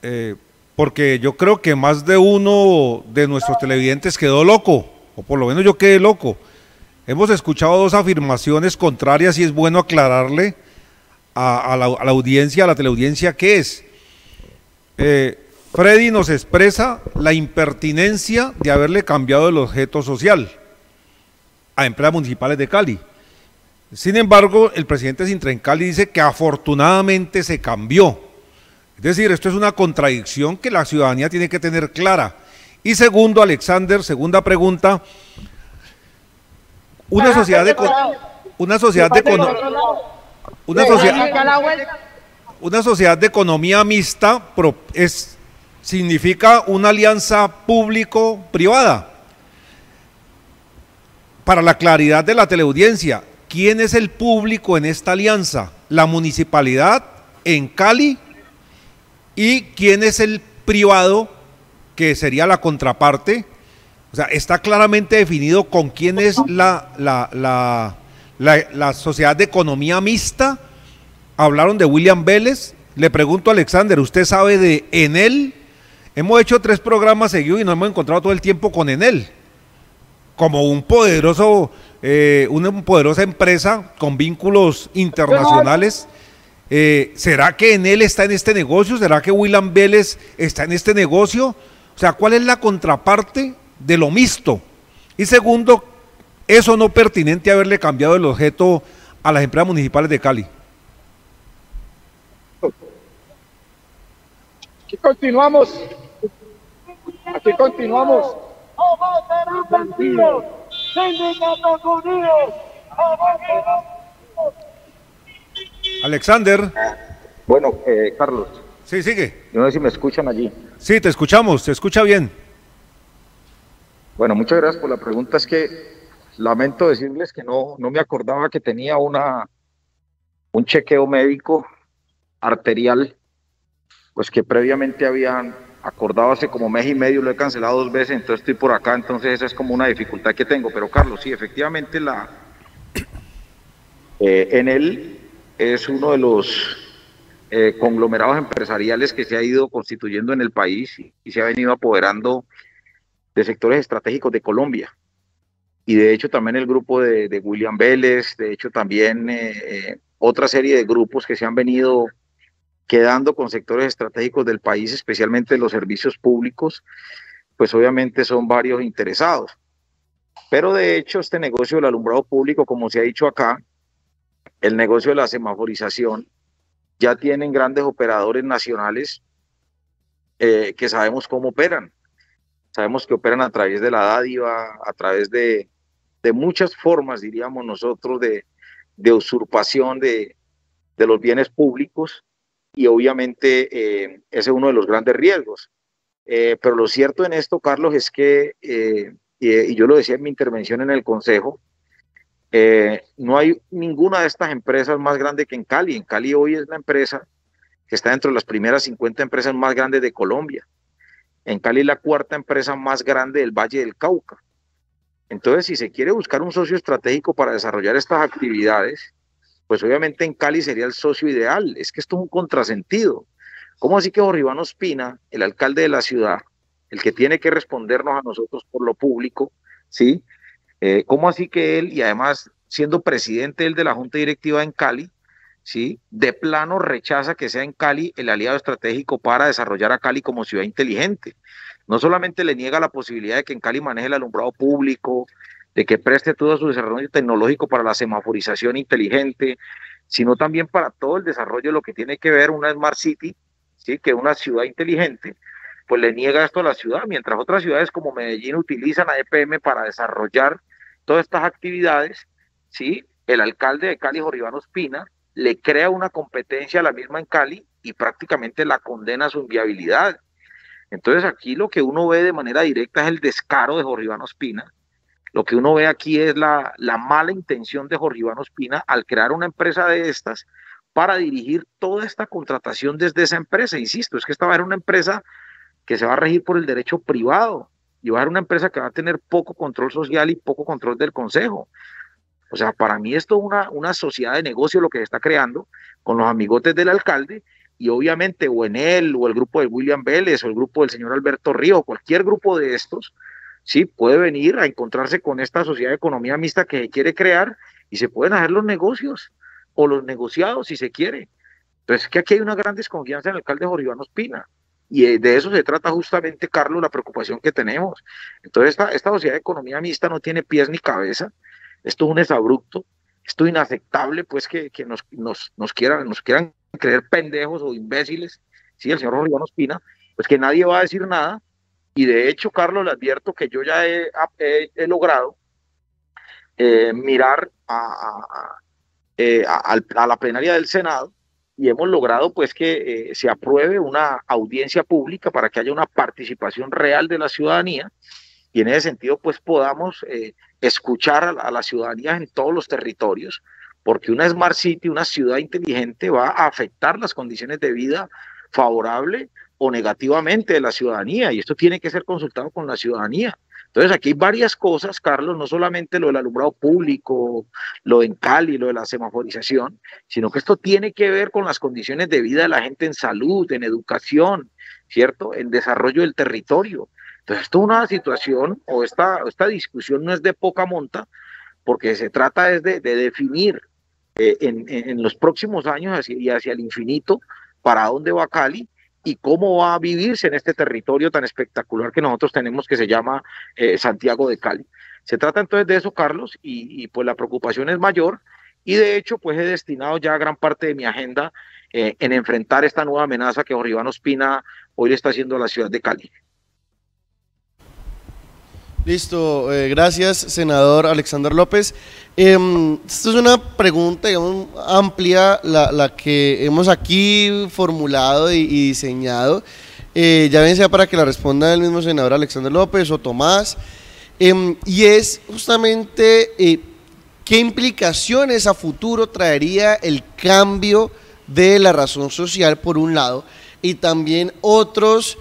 eh, porque yo creo que más de uno de nuestros televidentes quedó loco, o por lo menos yo quedé loco. Hemos escuchado dos afirmaciones contrarias y es bueno aclararle a, a, la, a la audiencia, a la teleaudiencia, qué es. Eh, Freddy nos expresa la impertinencia de haberle cambiado el objeto social a empresas municipales de Cali. Sin embargo, el presidente Sintraemcali dice que afortunadamente se cambió. Es decir, esto es una contradicción que la ciudadanía tiene que tener clara. Y segundo, Alexander, segunda pregunta... Una sociedad de una sociedad de una sociedad, una sociedad de economía mixta es, significa una alianza público-privada. Para la claridad de la teleaudiencia, ¿quién es el público en esta alianza? La municipalidad en Cali, y ¿quién es el privado, que sería la contraparte? O sea, está claramente definido con quién es la, la, la, la, la sociedad de economía mixta. Hablaron de William Vélez. Le pregunto a Alexander, ¿usted sabe de Enel? Hemos hecho tres programas seguidos y nos hemos encontrado todo el tiempo con Enel, como un poderoso, eh, una poderosa empresa con vínculos internacionales. Eh, ¿Será que Enel está en este negocio? ¿Será que William Vélez está en este negocio? O sea, ¿cuál es la contraparte de lo mixto? Y segundo, eso no pertinente haberle cambiado el objeto a las empresas municipales de Cali. Aquí continuamos, aquí continuamos. Jamás serán vencidos, sindicatos unidos, jamás serán vencidos. Alexander. Bueno, eh, Carlos. Sí, sigue. Yo no sé si me escuchan allí. Sí, te escuchamos, te escucha bien. Bueno, muchas gracias por la pregunta. Es que lamento decirles que no, no me acordaba que tenía una un chequeo médico arterial, pues que previamente habían acordado hace como mes y medio, lo he cancelado dos veces, entonces estoy por acá, entonces esa es como una dificultad que tengo. Pero Carlos, sí, efectivamente la eh, Enel es uno de los eh, conglomerados empresariales que se ha ido constituyendo en el país y, y se ha venido apoderando de sectores estratégicos de Colombia, y de hecho también el grupo de, de William Vélez, de hecho también eh, otra serie de grupos que se han venido quedando con sectores estratégicos del país, especialmente los servicios públicos, pues obviamente son varios interesados. Pero de hecho este negocio del alumbrado público, como se ha dicho acá, el negocio de la semaforización, ya tienen grandes operadores nacionales eh, que sabemos cómo operan. Sabemos que operan a través de la dádiva, a través de, de muchas formas, diríamos nosotros, de, de usurpación de, de los bienes públicos, y obviamente eh, ese es uno de los grandes riesgos. Eh, pero lo cierto en esto, Carlos, es que eh, y, y yo lo decía en mi intervención en el Consejo, eh, no hay ninguna de estas empresas más grande que Emcali. Emcali hoy es la empresa que está dentro de las primeras cincuenta empresas más grandes de Colombia. Emcali es la cuarta empresa más grande del Valle del Cauca. Entonces, si se quiere buscar un socio estratégico para desarrollar estas actividades, pues obviamente Emcali sería el socio ideal. Es que esto es un contrasentido. ¿Cómo así que Jorge Iván Ospina, el alcalde de la ciudad, el que tiene que respondernos a nosotros por lo público, ¿sí? Eh, ¿Cómo así que él, y además siendo presidente él de la Junta Directiva de Emcali, ¿sí?, de plano rechaza que sea Emcali el aliado estratégico para desarrollar a Cali como ciudad inteligente? No solamente le niega la posibilidad de que Emcali maneje el alumbrado público, de que preste todo su desarrollo tecnológico para la semaforización inteligente, sino también para todo el desarrollo de lo que tiene que ver una Smart City, ¿sí?, que es una ciudad inteligente. Pues le niega esto a la ciudad, mientras otras ciudades como Medellín utilizan a E P M para desarrollar todas estas actividades, ¿sí? El alcalde de Cali, Jorge Iván Ospina, le crea una competencia a la misma Emcali y prácticamente la condena a su inviabilidad. Entonces aquí lo que uno ve de manera directa es el descaro de Jorge Iván Ospina, lo que uno ve aquí es la, la mala intención de Jorge Iván Ospina al crear una empresa de estas para dirigir toda esta contratación desde esa empresa. Insisto, es que esta va a ser una empresa que se va a regir por el derecho privado y va a ser una empresa que va a tener poco control social y poco control del Consejo. O sea, para mí esto es una, una sociedad de negocio lo que se está creando con los amigotes del alcalde, y obviamente o Enel o el grupo de William Vélez o el grupo del señor Alberto Río, cualquier grupo de estos, sí, puede venir a encontrarse con esta sociedad de economía mixta que se quiere crear y se pueden hacer los negocios o los negociados si se quiere. Entonces es que aquí hay una gran desconfianza en el alcalde Jorge Iván Ospina, y de eso se trata justamente, Carlos, la preocupación que tenemos. Entonces esta, esta sociedad de economía mixta no tiene pies ni cabeza. Esto es un desabrupto, esto es inaceptable, pues que, que nos, nos, nos, quieran, nos quieran creer pendejos o imbéciles, ¿sí?, el señor Jorge Iván Ospina, pues que nadie va a decir nada. Y de hecho, Carlos, le advierto que yo ya he, he, he logrado eh, mirar a, a, eh, a, a la plenaria del Senado, y hemos logrado pues que eh, se apruebe una audiencia pública para que haya una participación real de la ciudadanía, y en ese sentido pues podamos eh, escuchar a, a la ciudadanía en todos los territorios, porque una Smart City, una ciudad inteligente, va a afectar las condiciones de vida favorable o negativamente de la ciudadanía, y esto tiene que ser consultado con la ciudadanía. Entonces aquí hay varias cosas, Carlos, no solamente lo del alumbrado público, lo de Emcali, lo de la semaforización, sino que esto tiene que ver con las condiciones de vida de la gente en salud, en educación, ¿cierto?, en desarrollo del territorio. Entonces esto es una situación, o esta, esta discusión no es de poca monta, porque se trata es de, de definir eh, en, en los próximos años hacia, y hacia el infinito para dónde va Cali, y cómo va a vivirse en este territorio tan espectacular que nosotros tenemos, que se llama eh, Santiago de Cali. Se trata entonces de eso, Carlos, y, y pues la preocupación es mayor, y de hecho pues he destinado ya gran parte de mi agenda eh, en enfrentar esta nueva amenaza que Jorge Iván Ospina hoy le está haciendo a la ciudad de Cali. Listo, eh, gracias, senador Alexander López. Eh, esta es una pregunta, digamos, amplia, la, la que hemos aquí formulado y, y diseñado, eh, ya bien sea para que la responda el mismo senador Alexander López o Tomás, eh, y es justamente eh, qué implicaciones a futuro traería el cambio de la razón social, por un lado, y también otros...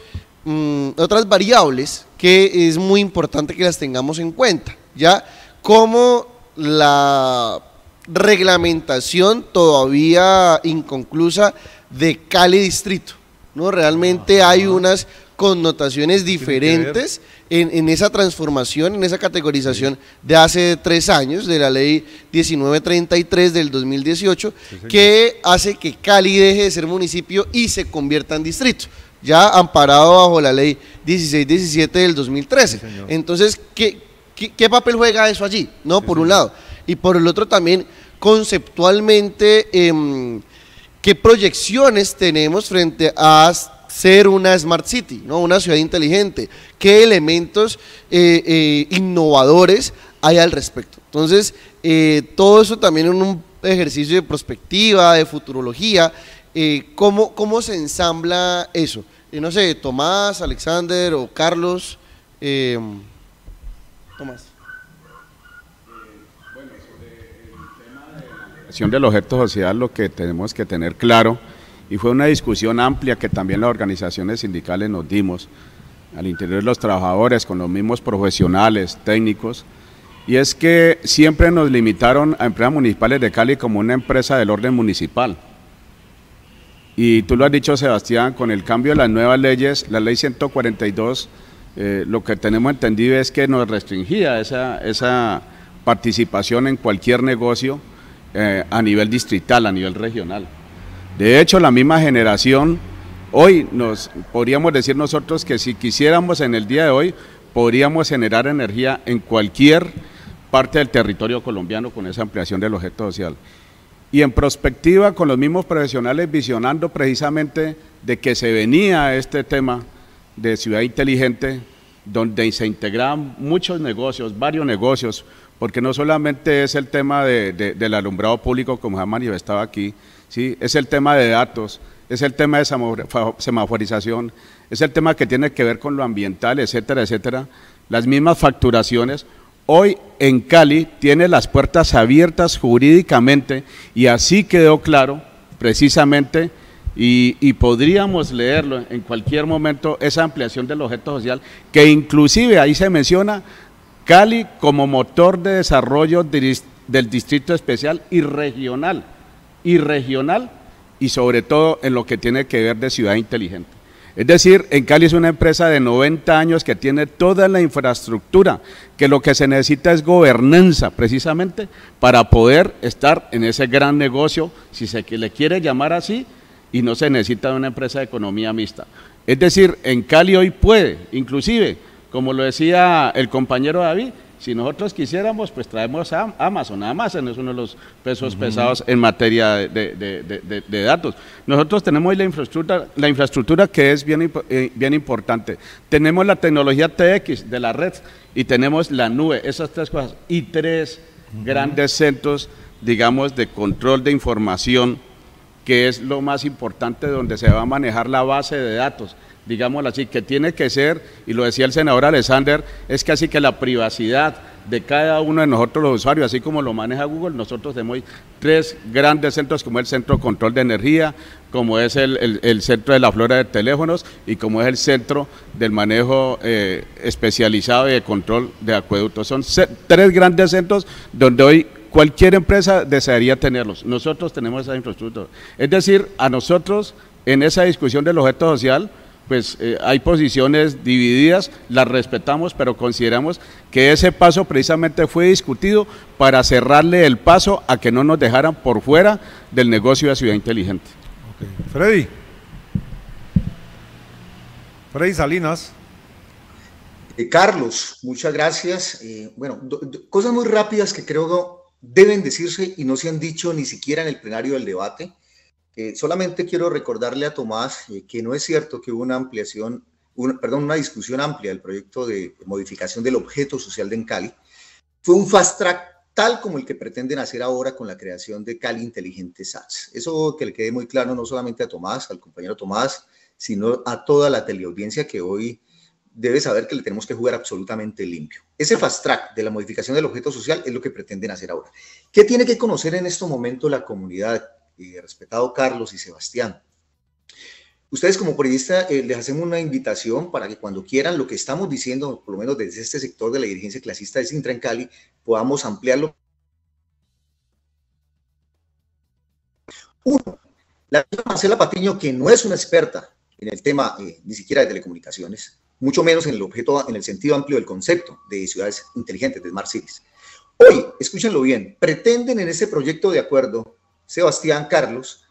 otras variables que es muy importante que las tengamos en cuenta, ya como la reglamentación todavía inconclusa de Cali Distrito, ¿no? Realmente ah, hay unas connotaciones diferentes en, en esa transformación, en esa categorización de hace tres años, de la ley diecinueve treinta y tres del dos mil dieciocho, sí, que hace que Cali deje de ser municipio y se convierta en distrito, ya amparado bajo la ley dieciséis diecisiete del dos mil trece. Sí, entonces, ¿qué, qué, ¿qué papel juega eso allí? No, sí, por un lado. Y por el otro también, conceptualmente, eh, ¿qué proyecciones tenemos frente a ser una Smart City, ¿no?, una ciudad inteligente? ¿Qué elementos eh, eh, innovadores hay al respecto? Entonces, eh, todo eso también en un ejercicio de prospectiva, de futurología. Eh, ¿cómo, ¿Cómo se ensambla eso? Eh, no sé, Tomás, Alexander o Carlos. Eh. Tomás. Bueno, sobre el tema de la liberación del objeto social, lo que tenemos que tener claro, y fue una discusión amplia que también las organizaciones sindicales nos dimos, al interior de los trabajadores, con los mismos profesionales, técnicos, y es que siempre nos limitaron a empresas municipales de Cali como una empresa del orden municipal. Y tú lo has dicho, Sebastián, con el cambio de las nuevas leyes, la ley ciento cuarenta y dos, eh, lo que tenemos entendido es que nos restringía esa, esa participación en cualquier negocio eh, a nivel distrital, a nivel regional. De hecho, la misma generación, hoy nos podríamos decir nosotros que si quisiéramos en el día de hoy, podríamos generar energía en cualquier parte del territorio colombiano con esa ampliación del objeto social. Y en prospectiva, con los mismos profesionales, visionando precisamente de que se venía este tema de ciudad inteligente, donde se integraban muchos negocios, varios negocios, porque no solamente es el tema de, de, del alumbrado público, como se ha manifestado aquí, ¿sí? Es el tema de datos, es el tema de semaforización, es el tema que tiene que ver con lo ambiental, etcétera, etcétera, las mismas facturaciones. Hoy en Cali tiene las puertas abiertas jurídicamente y así quedó claro precisamente y, y podríamos leerlo en cualquier momento esa ampliación del objeto social que inclusive ahí se menciona Cali como motor de desarrollo de, del distrito especial y regional y regional y sobre todo en lo que tiene que ver de ciudad inteligente. Es decir, Emcali es una empresa de noventa años que tiene toda la infraestructura, que lo que se necesita es gobernanza precisamente para poder estar en ese gran negocio, si se le quiere llamar así, y no se necesita de una empresa de economía mixta. Es decir, Emcali hoy puede, inclusive, como lo decía el compañero David, si nosotros quisiéramos, pues traemos a Amazon. Amazon es uno de los pesos uh-huh. pesados en materia de, de, de, de, de datos. Nosotros tenemos hoy la infraestructura, la infraestructura que es bien, eh, bien importante. Tenemos la tecnología T X de la red y tenemos la nube, esas tres cosas. Y tres uh-huh. grandes centros, digamos, de control de información, que es lo más importante donde se va a manejar la base de datos. Digámoslo así, que tiene que ser, y lo decía el senador Alexander, es casi que la privacidad de cada uno de nosotros los usuarios, así como lo maneja Google, nosotros tenemos tres grandes centros, como el Centro de Control de Energía, como es el, el, el Centro de la Flora de Teléfonos y como es el Centro del Manejo eh, Especializado y de Control de Acueductos. Son tres grandes centros donde hoy cualquier empresa desearía tenerlos. Nosotros tenemos esa infraestructura. Es decir, a nosotros, en esa discusión del objeto social, pues eh, hay posiciones divididas, las respetamos, pero consideramos que ese paso precisamente fue discutido para cerrarle el paso a que no nos dejaran por fuera del negocio de ciudad inteligente. Okay. Freddy. Freddy Salinas. Eh, Carlos, muchas gracias. Eh, bueno, do, do, cosas muy rápidas que creo deben decirse y no se han dicho ni siquiera en el plenario del debate. Eh, solamente quiero recordarle a Tomás eh, que no es cierto que hubo una ampliación, un, perdón, una discusión amplia del proyecto de modificación del objeto social de Emcali. Fue un fast track tal como el que pretenden hacer ahora con la creación de Cali Inteligente S A S. Eso que le quede muy claro no solamente a Tomás, al compañero Tomás, sino a toda la teleaudiencia que hoy debe saber que le tenemos que jugar absolutamente limpio. Ese fast track de la modificación del objeto social es lo que pretenden hacer ahora. ¿Qué tiene que conocer en este momento la comunidad? Eh, respetado Carlos y Sebastián, ustedes como periodistas eh, les hacemos una invitación para que cuando quieran lo que estamos diciendo, por lo menos desde este sector de la dirigencia clasista de Sintraemcali, podamos ampliarlo. Uno, la Marcela Patiño, que no es una experta en el tema eh, ni siquiera de telecomunicaciones, mucho menos en el objeto, en el sentido amplio del concepto de ciudades inteligentes, de Smart Cities. Hoy, escúchenlo bien, pretenden en este proyecto de acuerdo Sebastián, Carlos,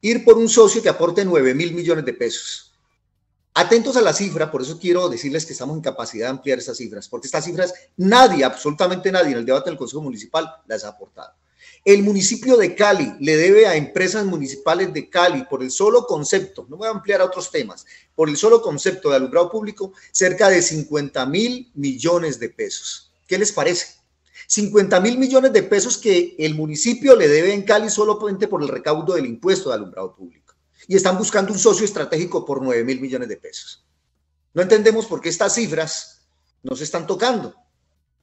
ir por un socio que aporte nueve mil millones de pesos. Atentos a la cifra, por eso quiero decirles que estamos en capacidad de ampliar esas cifras, porque estas cifras nadie, absolutamente nadie en el debate del Consejo Municipal las ha aportado. El municipio de Cali le debe a empresas municipales de Cali por el solo concepto, no voy a ampliar a otros temas, por el solo concepto de alumbrado público, cerca de cincuenta mil millones de pesos. ¿Qué les parece? cincuenta mil millones de pesos que el municipio le debe en Cali solamente por el recaudo del impuesto de alumbrado público. Y están buscando un socio estratégico por nueve mil millones de pesos. No entendemos por qué estas cifras no se están tocando.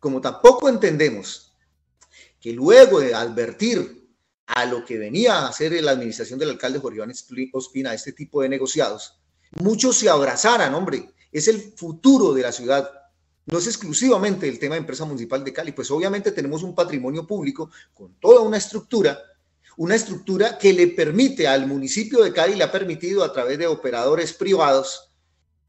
como tampoco entendemos que luego de advertir a lo que venía a hacer la administración del alcalde Jorge Iván Ospina, este tipo de negociados, muchos se abrazaran, hombre, es el futuro de la ciudad. No es exclusivamente el tema de empresa municipal de Cali, pues obviamente tenemos un patrimonio público con toda una estructura, una estructura que le permite al municipio de Cali, le ha permitido a través de operadores privados,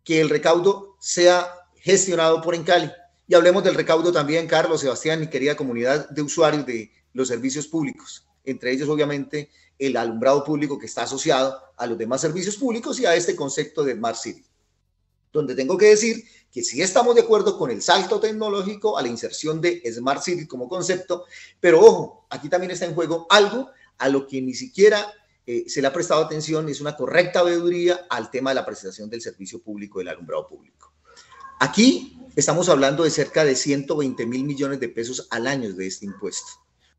que el recaudo sea gestionado por Emcali. Y hablemos del recaudo también, Carlos, Sebastián, mi querida comunidad de usuarios de los servicios públicos, entre ellos obviamente el alumbrado público que está asociado a los demás servicios públicos y a este concepto de Smart City, donde tengo que decir que sí estamos de acuerdo con el salto tecnológico a la inserción de Smart City como concepto, pero ojo, aquí también está en juego algo a lo que ni siquiera eh, se le ha prestado atención, es una correcta veeduría al tema de la prestación del servicio público, del alumbrado público. Aquí estamos hablando de cerca de ciento veinte mil millones de pesos al año de este impuesto.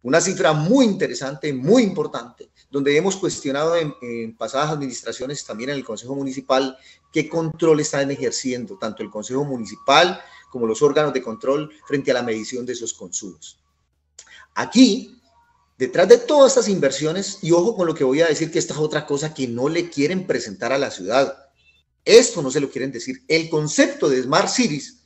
Una cifra muy interesante, muy importante, donde hemos cuestionado en, en pasadas administraciones, también en el Consejo Municipal, qué control están ejerciendo, tanto el Consejo Municipal como los órganos de control frente a la medición de esos consumos. Aquí, detrás de todas estas inversiones, y ojo con lo que voy a decir, que esta es otra cosa que no le quieren presentar a la ciudad. Esto no se lo quieren decir. El concepto de Smart Cities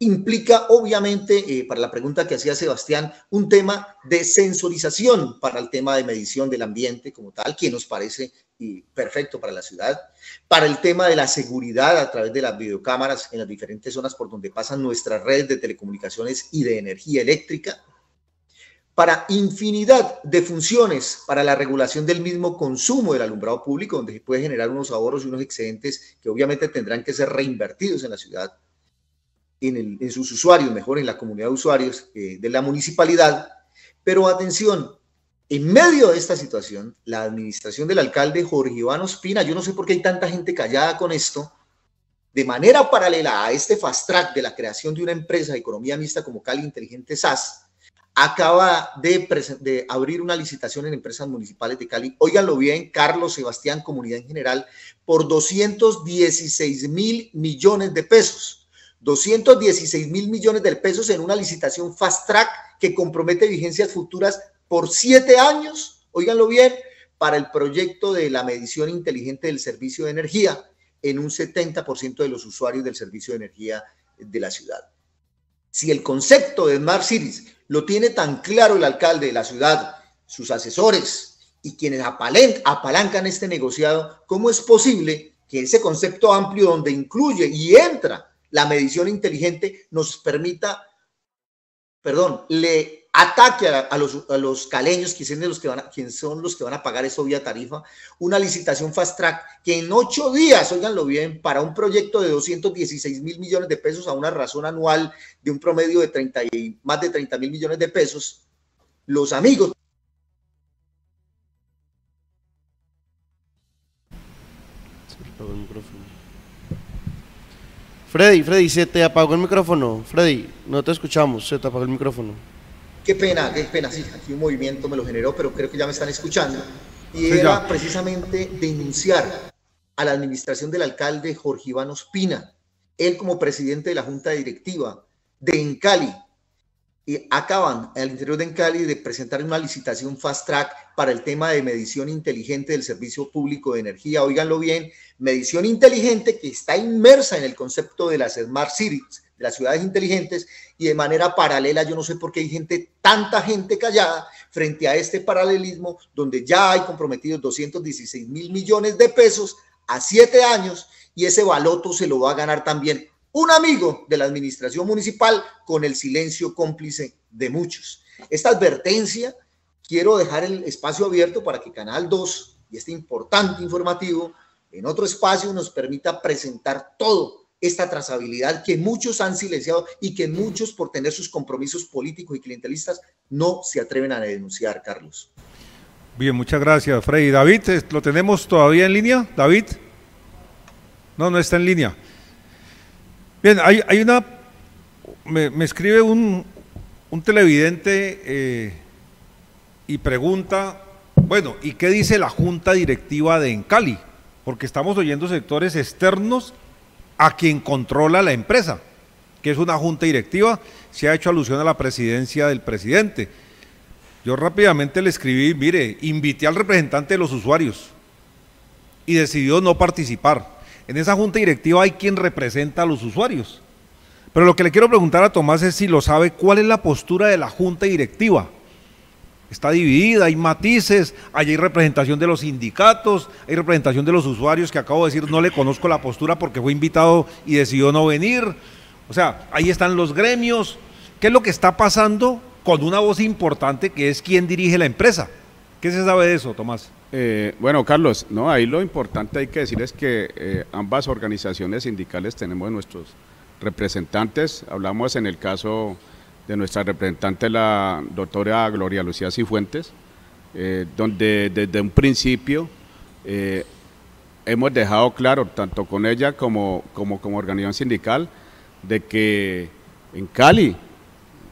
implica obviamente, eh, para la pregunta que hacía Sebastián, un tema de sensorización para el tema de medición del ambiente como tal, que nos parece eh, perfecto para la ciudad, para el tema de la seguridad a través de las videocámaras en las diferentes zonas por donde pasan nuestras redes de telecomunicaciones y de energía eléctrica, para infinidad de funciones, para la regulación del mismo consumo del alumbrado público, donde se puede generar unos ahorros y unos excedentes que obviamente tendrán que ser reinvertidos en la ciudad, En, el, en sus usuarios, mejor en la comunidad de usuarios eh, de la municipalidad. Pero atención, en medio de esta situación, la administración del alcalde Jorge Iván Ospina, yo no sé por qué hay tanta gente callada con esto, de manera paralela a este fast track de la creación de una empresa de economía mixta como Cali Inteligente S A S, acaba de, de abrir una licitación en empresas municipales de Cali, óiganlo bien, Carlos, Sebastián, comunidad en general, por doscientos dieciséis mil millones de pesos. doscientos dieciséis mil millones de pesos en una licitación fast track que compromete vigencias futuras por siete años, óiganlo bien, para el proyecto de la medición inteligente del servicio de energía en un setenta por ciento de los usuarios del servicio de energía de la ciudad. Si el concepto de Smart Cities lo tiene tan claro el alcalde de la ciudad, sus asesores y quienes apalancan este negociado, ¿cómo es posible que ese concepto amplio donde incluye y entra la medición inteligente nos permita, perdón, le ataque a, a, los, a los caleños, que son los que van a, quienes son los que van a pagar eso vía tarifa, una licitación fast track que en ocho días, óiganlo bien, para un proyecto de doscientos dieciséis mil millones de pesos a una razón anual de un promedio de treinta y más de treinta mil millones de pesos, los amigos. Freddy, Freddy, se te apagó el micrófono. Freddy, no te escuchamos, se te apagó el micrófono. Qué pena, qué pena, sí, aquí un movimiento me lo generó, pero creo que ya me están escuchando. Y sí, era ya. Precisamente denunciar a la administración del alcalde Jorge Iván Ospina, él como presidente de la Junta Directiva de Emcali, y acaban al interior de Emcali de presentar una licitación fast track para el tema de medición inteligente del servicio público de energía, óiganlo bien, medición inteligente que está inmersa en el concepto de las Smart Cities, de las ciudades inteligentes, y de manera paralela, yo no sé por qué hay gente, tanta gente callada frente a este paralelismo donde ya hay comprometidos doscientos dieciséis mil millones de pesos a siete años y ese baloto se lo va a ganar también un amigo de la administración municipal con el silencio cómplice de muchos. Esta advertencia, quiero dejar el espacio abierto para que Canal dos y este importante informativo en otro espacio nos permita presentar todo esta trazabilidad que muchos han silenciado y que muchos por tener sus compromisos políticos y clientelistas no se atreven a denunciar, Carlos. Bien, muchas gracias, Freddy. David, ¿lo tenemos todavía en línea? David, no, no está en línea. Bien, hay, hay una, me, me escribe un, un televidente eh, y pregunta, bueno, ¿y qué dice la Junta Directiva de Emcali? Porque estamos oyendo sectores externos a quien controla la empresa. que es una junta directiva, se ha hecho alusión a la presidencia del presidente. Yo rápidamente le escribí, mire, invité al representante de los usuarios y decidió no participar. En esa junta directiva hay quien representa a los usuarios. Pero lo que le quiero preguntar a Tomás es si lo sabe, ¿cuál es la postura de la junta directiva? Está dividida, hay matices, hay representación de los sindicatos, hay representación de los usuarios, que acabo de decir, no le conozco la postura porque fue invitado y decidió no venir. O sea, ahí están los gremios. ¿Qué es lo que está pasando con una voz importante que es quien dirige la empresa? ¿Qué se sabe de eso, Tomás? Eh, bueno, Carlos, no, ahí lo importante hay que decir es que eh, ambas organizaciones sindicales tenemos nuestros representantes. Hablamos en el caso de nuestra representante, la doctora Gloria Lucía Cifuentes, eh, donde desde un principio eh, hemos dejado claro, tanto con ella como, como como organización sindical, de que en Cali,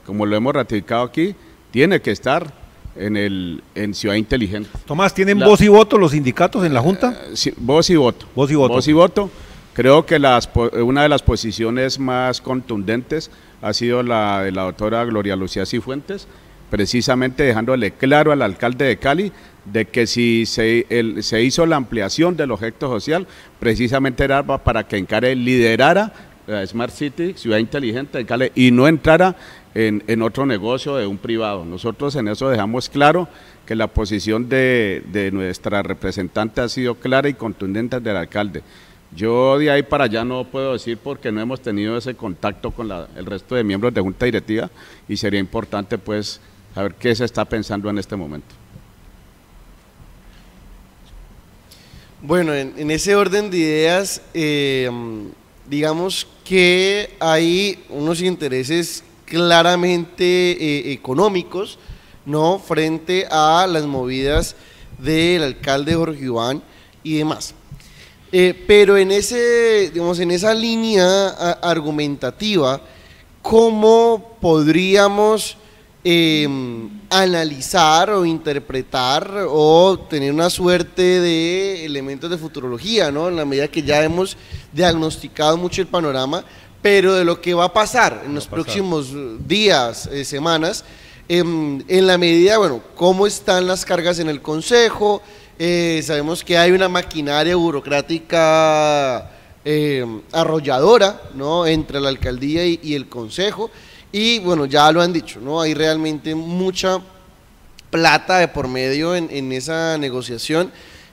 como lo hemos ratificado aquí, tiene que estar en el en Ciudad Inteligente. Tomás, ¿tienen la, voz y voto los sindicatos en la Junta? Eh, sí, voz y voto. Voz y voto. Voz y voto. Creo que las, una de las posiciones más contundentes ha sido la de la doctora Gloria Lucía Cifuentes, precisamente dejándole claro al alcalde de Cali de que si se, el, se hizo la ampliación del objeto social, precisamente era para que Emcali liderara la Smart City, Ciudad Inteligente de Cali, y no entrara en, en otro negocio de un privado. Nosotros en eso dejamos claro que la posición de, de nuestra representante ha sido clara y contundente del alcalde. Yo de ahí para allá no puedo decir porque no hemos tenido ese contacto con la, el resto de miembros de Junta Directiva, y sería importante pues saber qué se está pensando en este momento. Bueno, en, en ese orden de ideas, eh, digamos que hay unos intereses claramente eh, económicos, ¿no?, frente a las movidas del alcalde Jorge Iván y demás. Eh, pero en ese, digamos, en esa línea argumentativa, ¿cómo podríamos eh, analizar o interpretar o tener una suerte de elementos de futurología, ¿no?, en la medida que ya hemos diagnosticado mucho el panorama, pero de lo que va a pasar en los próximos días, eh, semanas, eh, en la medida, bueno, cómo están las cargas en el Consejo? Eh, sabemos que hay una maquinaria burocrática eh, arrolladora, ¿no?, entre la alcaldía y, y el consejo, y bueno, ya lo han dicho, ¿no?, hay realmente mucha plata de por medio en, en esa negociación,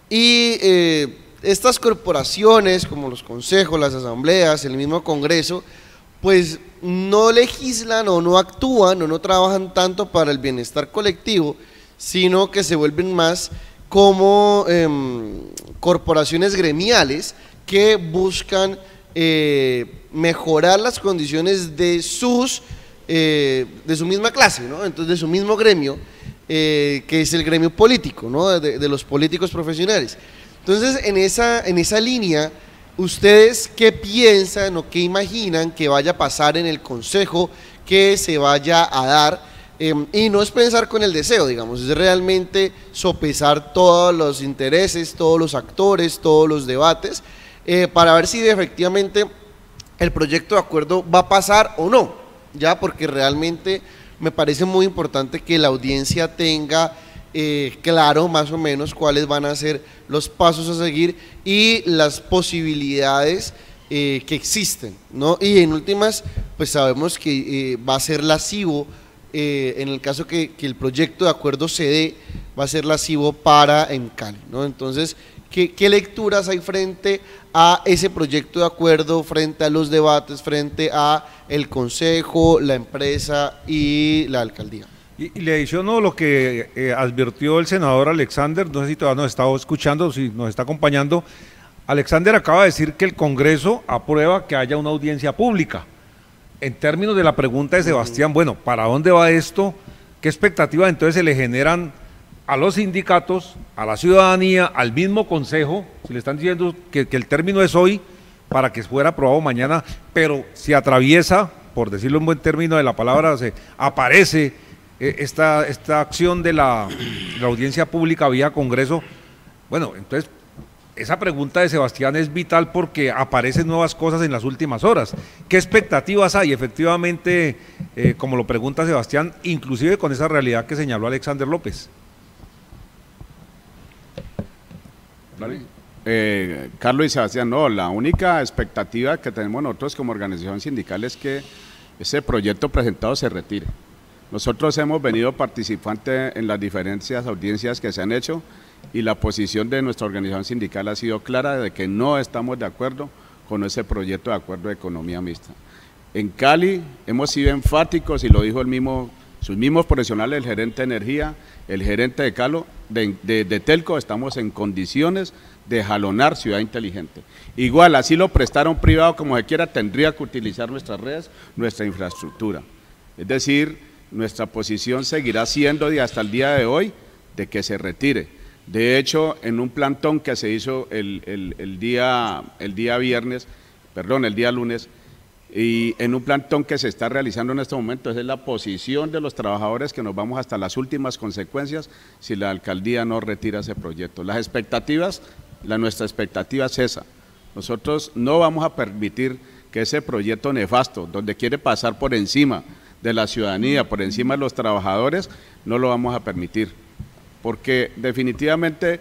y eh, estas corporaciones como los consejos, las asambleas, el mismo Congreso, pues no legislan o no actúan o no trabajan tanto para el bienestar colectivo, sino que se vuelven más como eh, corporaciones gremiales que buscan eh, mejorar las condiciones de sus eh, de su misma clase, ¿no?, entonces de su mismo gremio, eh, que es el gremio político, ¿no?, de, de los políticos profesionales. Entonces en esa, en esa línea, ¿ustedes qué piensan o qué imaginan que vaya a pasar en el Consejo, que se vaya a dar? Eh, y no es pensar con el deseo, digamos, es realmente sopesar todos los intereses, todos los actores, todos los debates, eh, para ver si efectivamente el proyecto de acuerdo va a pasar o no, ya, porque realmente me parece muy importante que la audiencia tenga eh, claro más o menos cuáles van a ser los pasos a seguir y las posibilidades eh, que existen, ¿no? Y en últimas, pues sabemos que eh, va a ser lascivo. Eh, en el caso que, que el proyecto de acuerdo se dé, va a ser lascivo para Emcali, ¿no? Entonces, ¿qué, ¿qué lecturas hay frente a ese proyecto de acuerdo, frente a los debates, frente a el Consejo, la empresa y la alcaldía? Y, y le adiciono lo que eh, advirtió el senador Alexander, no sé si todavía nos está escuchando, si nos está acompañando. Alexander acaba de decir que el Congreso aprueba que haya una audiencia pública. En términos de la pregunta de Sebastián, bueno, ¿para dónde va esto? ¿Qué expectativas entonces se le generan a los sindicatos, a la ciudadanía, al mismo Consejo? Si le están diciendo que, que el término es hoy para que fuera aprobado mañana, pero si atraviesa, por decirlo en buen término de la palabra, se aparece eh, esta, esta acción de la, la audiencia pública vía Congreso, bueno, entonces Esa pregunta de Sebastián es vital porque aparecen nuevas cosas en las últimas horas. ¿Qué expectativas hay? Efectivamente, eh, como lo pregunta Sebastián, inclusive con esa realidad que señaló Alexander López. Eh, Carlos y Sebastián, no, la única expectativa que tenemos nosotros como organización sindical es que ese proyecto presentado se retire. Nosotros hemos venido participantes en las diferentes audiencias que se han hecho, y la posición de nuestra organización sindical ha sido clara de que no estamos de acuerdo con ese proyecto de acuerdo de economía mixta. En Cali hemos sido enfáticos, y lo dijo el mismo, sus mismos profesionales, el gerente de energía, el gerente de, Calo, de, de, de Telco, estamos en condiciones de jalonar Ciudad Inteligente. Igual, así lo prestara un privado como se quiera, tendría que utilizar nuestras redes, nuestra infraestructura. Es decir, nuestra posición seguirá siendo de hasta el día de hoy de que se retire. De hecho, en un plantón que se hizo el, el, el, día, el día viernes, perdón, el día lunes, y en un plantón que se está realizando en este momento, esa es la posición de los trabajadores, que nos vamos hasta las últimas consecuencias si la alcaldía no retira ese proyecto. Las expectativas, la, nuestra expectativa es esa. Nosotros no vamos a permitir que ese proyecto nefasto, donde quiere pasar por encima de la ciudadanía, por encima de los trabajadores, no lo vamos a permitir. Porque definitivamente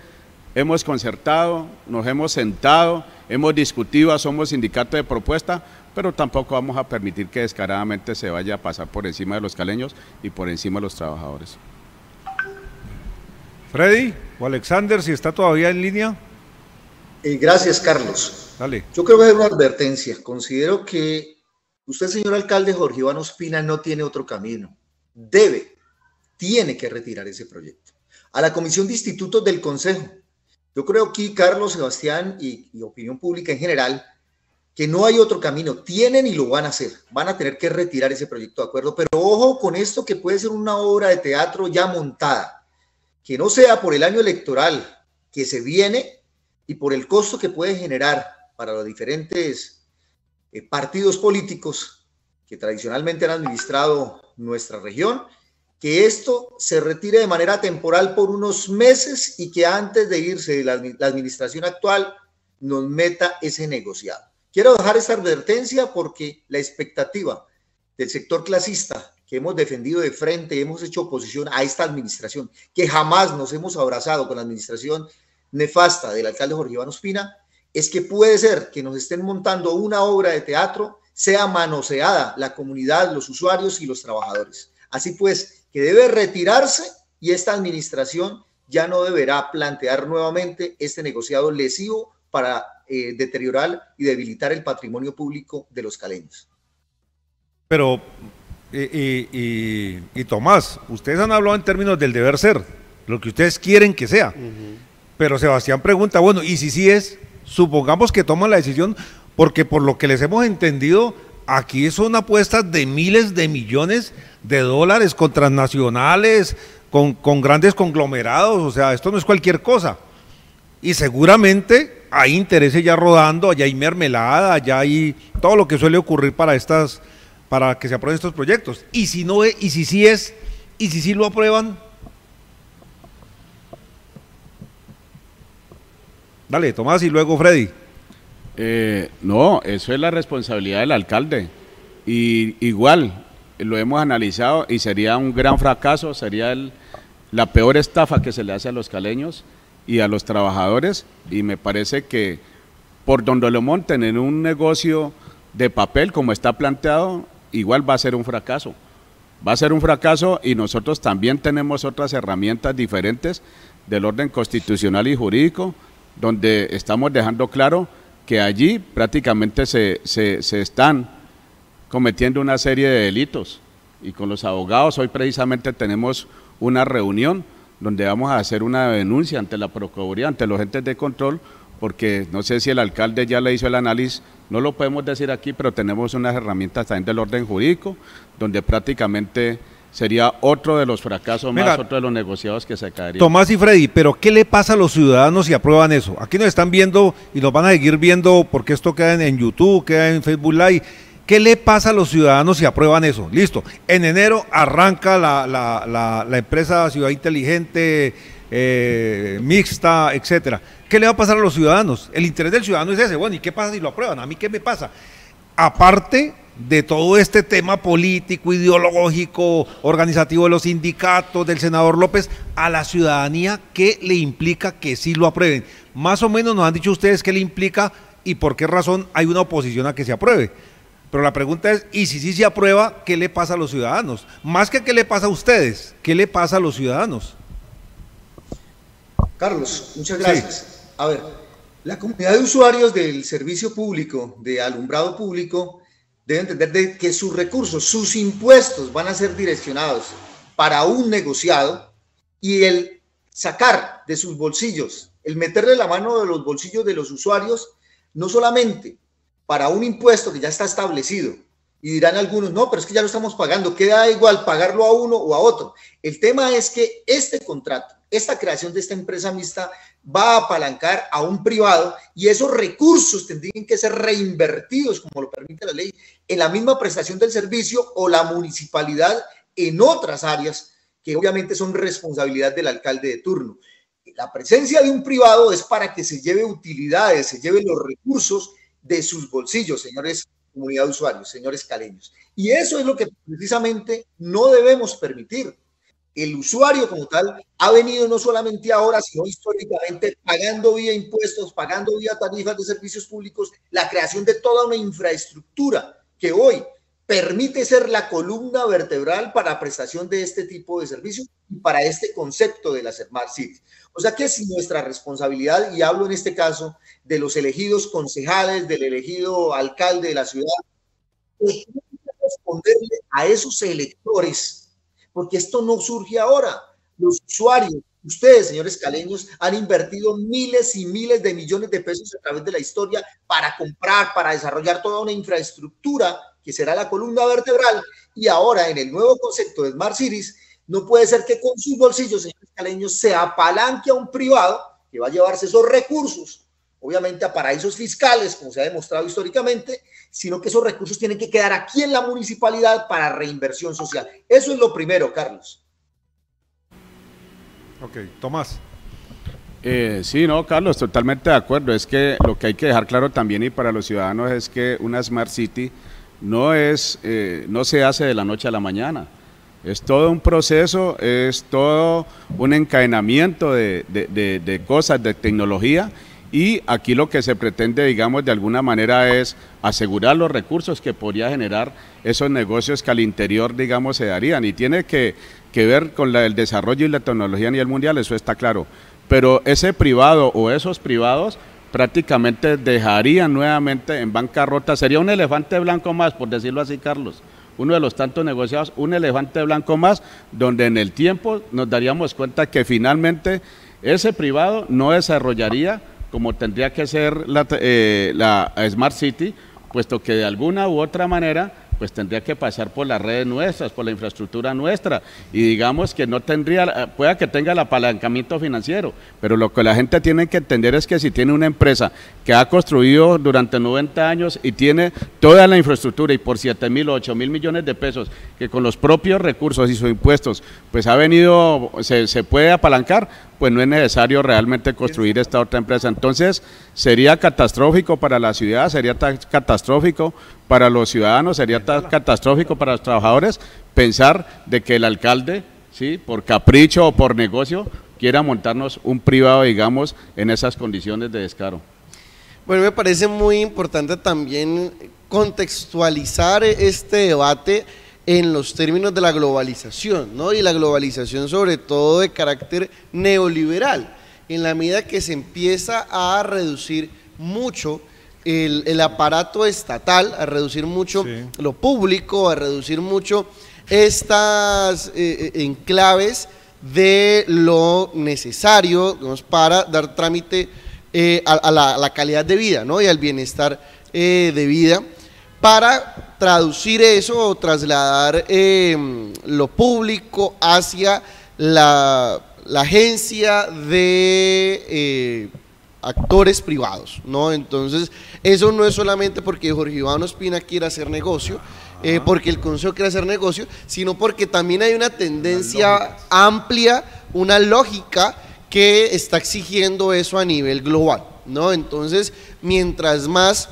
hemos concertado, nos hemos sentado, hemos discutido, somos sindicato de propuesta, pero tampoco vamos a permitir que descaradamente se vaya a pasar por encima de los caleños y por encima de los trabajadores. Freddy o Alexander, si está todavía en línea. Eh, gracias, Carlos. Dale. Yo creo que hay una advertencia. Considero que usted, señor alcalde Jorge Iván Ospina, no tiene otro camino. Debe, tiene que retirar ese proyecto. A la Comisión de Institutos del Consejo. Yo creo que Carlos, Sebastián y, y opinión pública en general, que no hay otro camino, tienen y lo van a hacer, van a tener que retirar ese proyecto de acuerdo, pero ojo con esto, que puede ser una obra de teatro ya montada, que no sea por el año electoral que se viene y por el costo que puede generar para los diferentes eh, partidos políticos que tradicionalmente han administrado nuestra región, que esto se retire de manera temporal por unos meses y que antes de irse la, la administración actual nos meta ese negociado. Quiero dejar esta advertencia porque la expectativa del sector clasista que hemos defendido de frente, hemos hecho oposición a esta administración, que jamás nos hemos abrazado con la administración nefasta del alcalde Jorge Iván Ospina, es que puede ser que nos estén montando una obra de teatro, sea manoseada la comunidad, los usuarios y los trabajadores. Así pues, que debe retirarse y esta administración ya no deberá plantear nuevamente este negociado lesivo para eh, deteriorar y debilitar el patrimonio público de los caleños. Pero, y, y, y, y Tomás, ustedes han hablado en términos del deber ser, lo que ustedes quieren que sea, uh-huh. Pero Sebastián pregunta, bueno, y si sí es, supongamos que toman la decisión, porque por lo que les hemos entendido, aquí son apuestas de miles de millones de dólares con transnacionales, con, con grandes conglomerados, o sea, esto no es cualquier cosa. Y seguramente hay intereses ya rodando, allá hay mermelada, allá hay todo lo que suele ocurrir para estas, para que se aprueben estos proyectos. Y si no es, y si sí es, y si sí lo aprueban. Dale, Tomás, y luego Freddy. Eh, no, eso es la responsabilidad del alcalde. Y igual, lo hemos analizado y sería un gran fracaso, sería el, la peor estafa que se le hace a los caleños y a los trabajadores. Y me parece que por donde lo monten en un negocio de papel como está planteado, igual va a ser un fracaso. Va a ser un fracaso y nosotros también tenemos otras herramientas diferentes del orden constitucional y jurídico, donde estamos dejando claro que allí prácticamente se, se, se están cometiendo una serie de delitos, y con los abogados hoy precisamente tenemos una reunión donde vamos a hacer una denuncia ante la Procuraduría, ante los entes de control, porque no sé si el alcalde ya le hizo el análisis, no lo podemos decir aquí, pero tenemos unas herramientas también del orden jurídico, donde prácticamente sería otro de los fracasos. Mira, más, otro de los negociados que se caería. Tomás y Freddy, pero ¿qué le pasa a los ciudadanos si aprueban eso? Aquí nos están viendo y nos van a seguir viendo porque esto queda en YouTube, queda en Facebook Live. ¿Qué le pasa a los ciudadanos si aprueban eso? Listo, en enero arranca la, la, la, la empresa Ciudad Inteligente eh, mixta, etcétera. ¿Qué le va a pasar a los ciudadanos? El interés del ciudadano es ese. Bueno, ¿y qué pasa si lo aprueban? ¿A mí qué me pasa? Aparte de todo este tema político, ideológico, organizativo de los sindicatos, del senador López, a la ciudadanía, ¿qué le implica que sí lo aprueben? Más o menos nos han dicho ustedes qué le implica y por qué razón hay una oposición a que se apruebe. Pero la pregunta es, y si sí se aprueba, ¿qué le pasa a los ciudadanos? Más que qué le pasa a ustedes, ¿qué le pasa a los ciudadanos? Carlos, muchas gracias. Sí. A ver, la comunidad de usuarios del servicio público, de alumbrado público, debe entender de que sus recursos, sus impuestos van a ser direccionados para un negociado, y el sacar de sus bolsillos, el meterle la mano de los bolsillos de los usuarios, no solamente para un impuesto que ya está establecido, y dirán algunos, no, pero es que ya lo estamos pagando, queda igual pagarlo a uno o a otro. El tema es que este contrato, esta creación de esta empresa mixta va a apalancar a un privado, y esos recursos tendrían que ser reinvertidos, como lo permite la ley, en la misma prestación del servicio o la municipalidad en otras áreas que obviamente son responsabilidad del alcalde de turno. La presencia de un privado es para que se lleve utilidades, se lleven los recursos de sus bolsillos, señores comunidad de usuarios, señores caleños. Y eso es lo que precisamente no debemos permitir. El usuario como tal ha venido no solamente ahora, sino históricamente pagando vía impuestos, pagando vía tarifas de servicios públicos, la creación de toda una infraestructura que hoy permite ser la columna vertebral para prestación de este tipo de servicios y para este concepto de las Smart Cities. O sea que si nuestra responsabilidad, y hablo en este caso de los elegidos concejales, del elegido alcalde de la ciudad, es responderle a esos electores, porque esto no surge ahora. Los usuarios, ustedes, señores caleños, han invertido miles y miles de millones de pesos a través de la historia para comprar, para desarrollar toda una infraestructura que será la columna vertebral, y ahora en el nuevo concepto de Smart Cities no puede ser que con sus bolsillos, señores caleños, se apalanque a un privado que va a llevarse esos recursos, obviamente a paraísos fiscales, como se ha demostrado históricamente, sino que esos recursos tienen que quedar aquí en la municipalidad para reinversión social. Eso es lo primero, Carlos. Ok, Tomás. Eh, sí, no, Carlos, totalmente de acuerdo. Es que lo que hay que dejar claro también y para los ciudadanos es que una Smart City no es, eh, no se hace de la noche a la mañana, es todo un proceso, es todo un encadenamiento de, de, de, de cosas, de tecnología, y aquí lo que se pretende, digamos, de alguna manera es asegurar los recursos que podría generar esos negocios que al interior, digamos, se darían, y tiene que, que ver con la, el desarrollo y la tecnología a nivel mundial, eso está claro, pero ese privado o esos privados prácticamente dejarían nuevamente en bancarrota, sería un elefante blanco más, por decirlo así, Carlos, uno de los tantos negociados, un elefante blanco más, donde en el tiempo nos daríamos cuenta que finalmente ese privado no desarrollaría como tendría que ser la, eh, la Smart City, puesto que de alguna u otra manera pues tendría que pasar por las redes nuestras, por la infraestructura nuestra, y digamos que no tendría, pueda que tenga el apalancamiento financiero, pero lo que la gente tiene que entender es que si tiene una empresa que ha construido durante noventa años y tiene toda la infraestructura y por siete mil o ocho mil millones de pesos, que con los propios recursos y sus impuestos, pues ha venido, se, se puede apalancar, pues no es necesario realmente construir esta otra empresa. Entonces, sería catastrófico para la ciudad, sería catastrófico para los ciudadanos, sería catastrófico para los trabajadores pensar de que el alcalde, sí, por capricho o por negocio, quiera montarnos un privado, digamos, en esas condiciones de descaro. Bueno, me parece muy importante también contextualizar este debate en los términos de la globalización, ¿no? Y la globalización sobre todo de carácter neoliberal, en la medida que se empieza a reducir mucho el, el aparato estatal, a reducir mucho sí. lo público, a reducir mucho estas eh, enclaves de lo necesario, digamos, para dar trámite eh, a, a, la, a la calidad de vida, ¿no? Y al bienestar eh, de vida, para traducir eso o trasladar eh, lo público hacia la, la agencia de eh, actores privados, ¿no? Entonces, eso no es solamente porque Jorge Iván Ospina quiere hacer negocio, eh, porque el Consejo quiere hacer negocio, sino porque también hay una tendencia amplia, una lógica que está exigiendo eso a nivel global, ¿no? Entonces, mientras más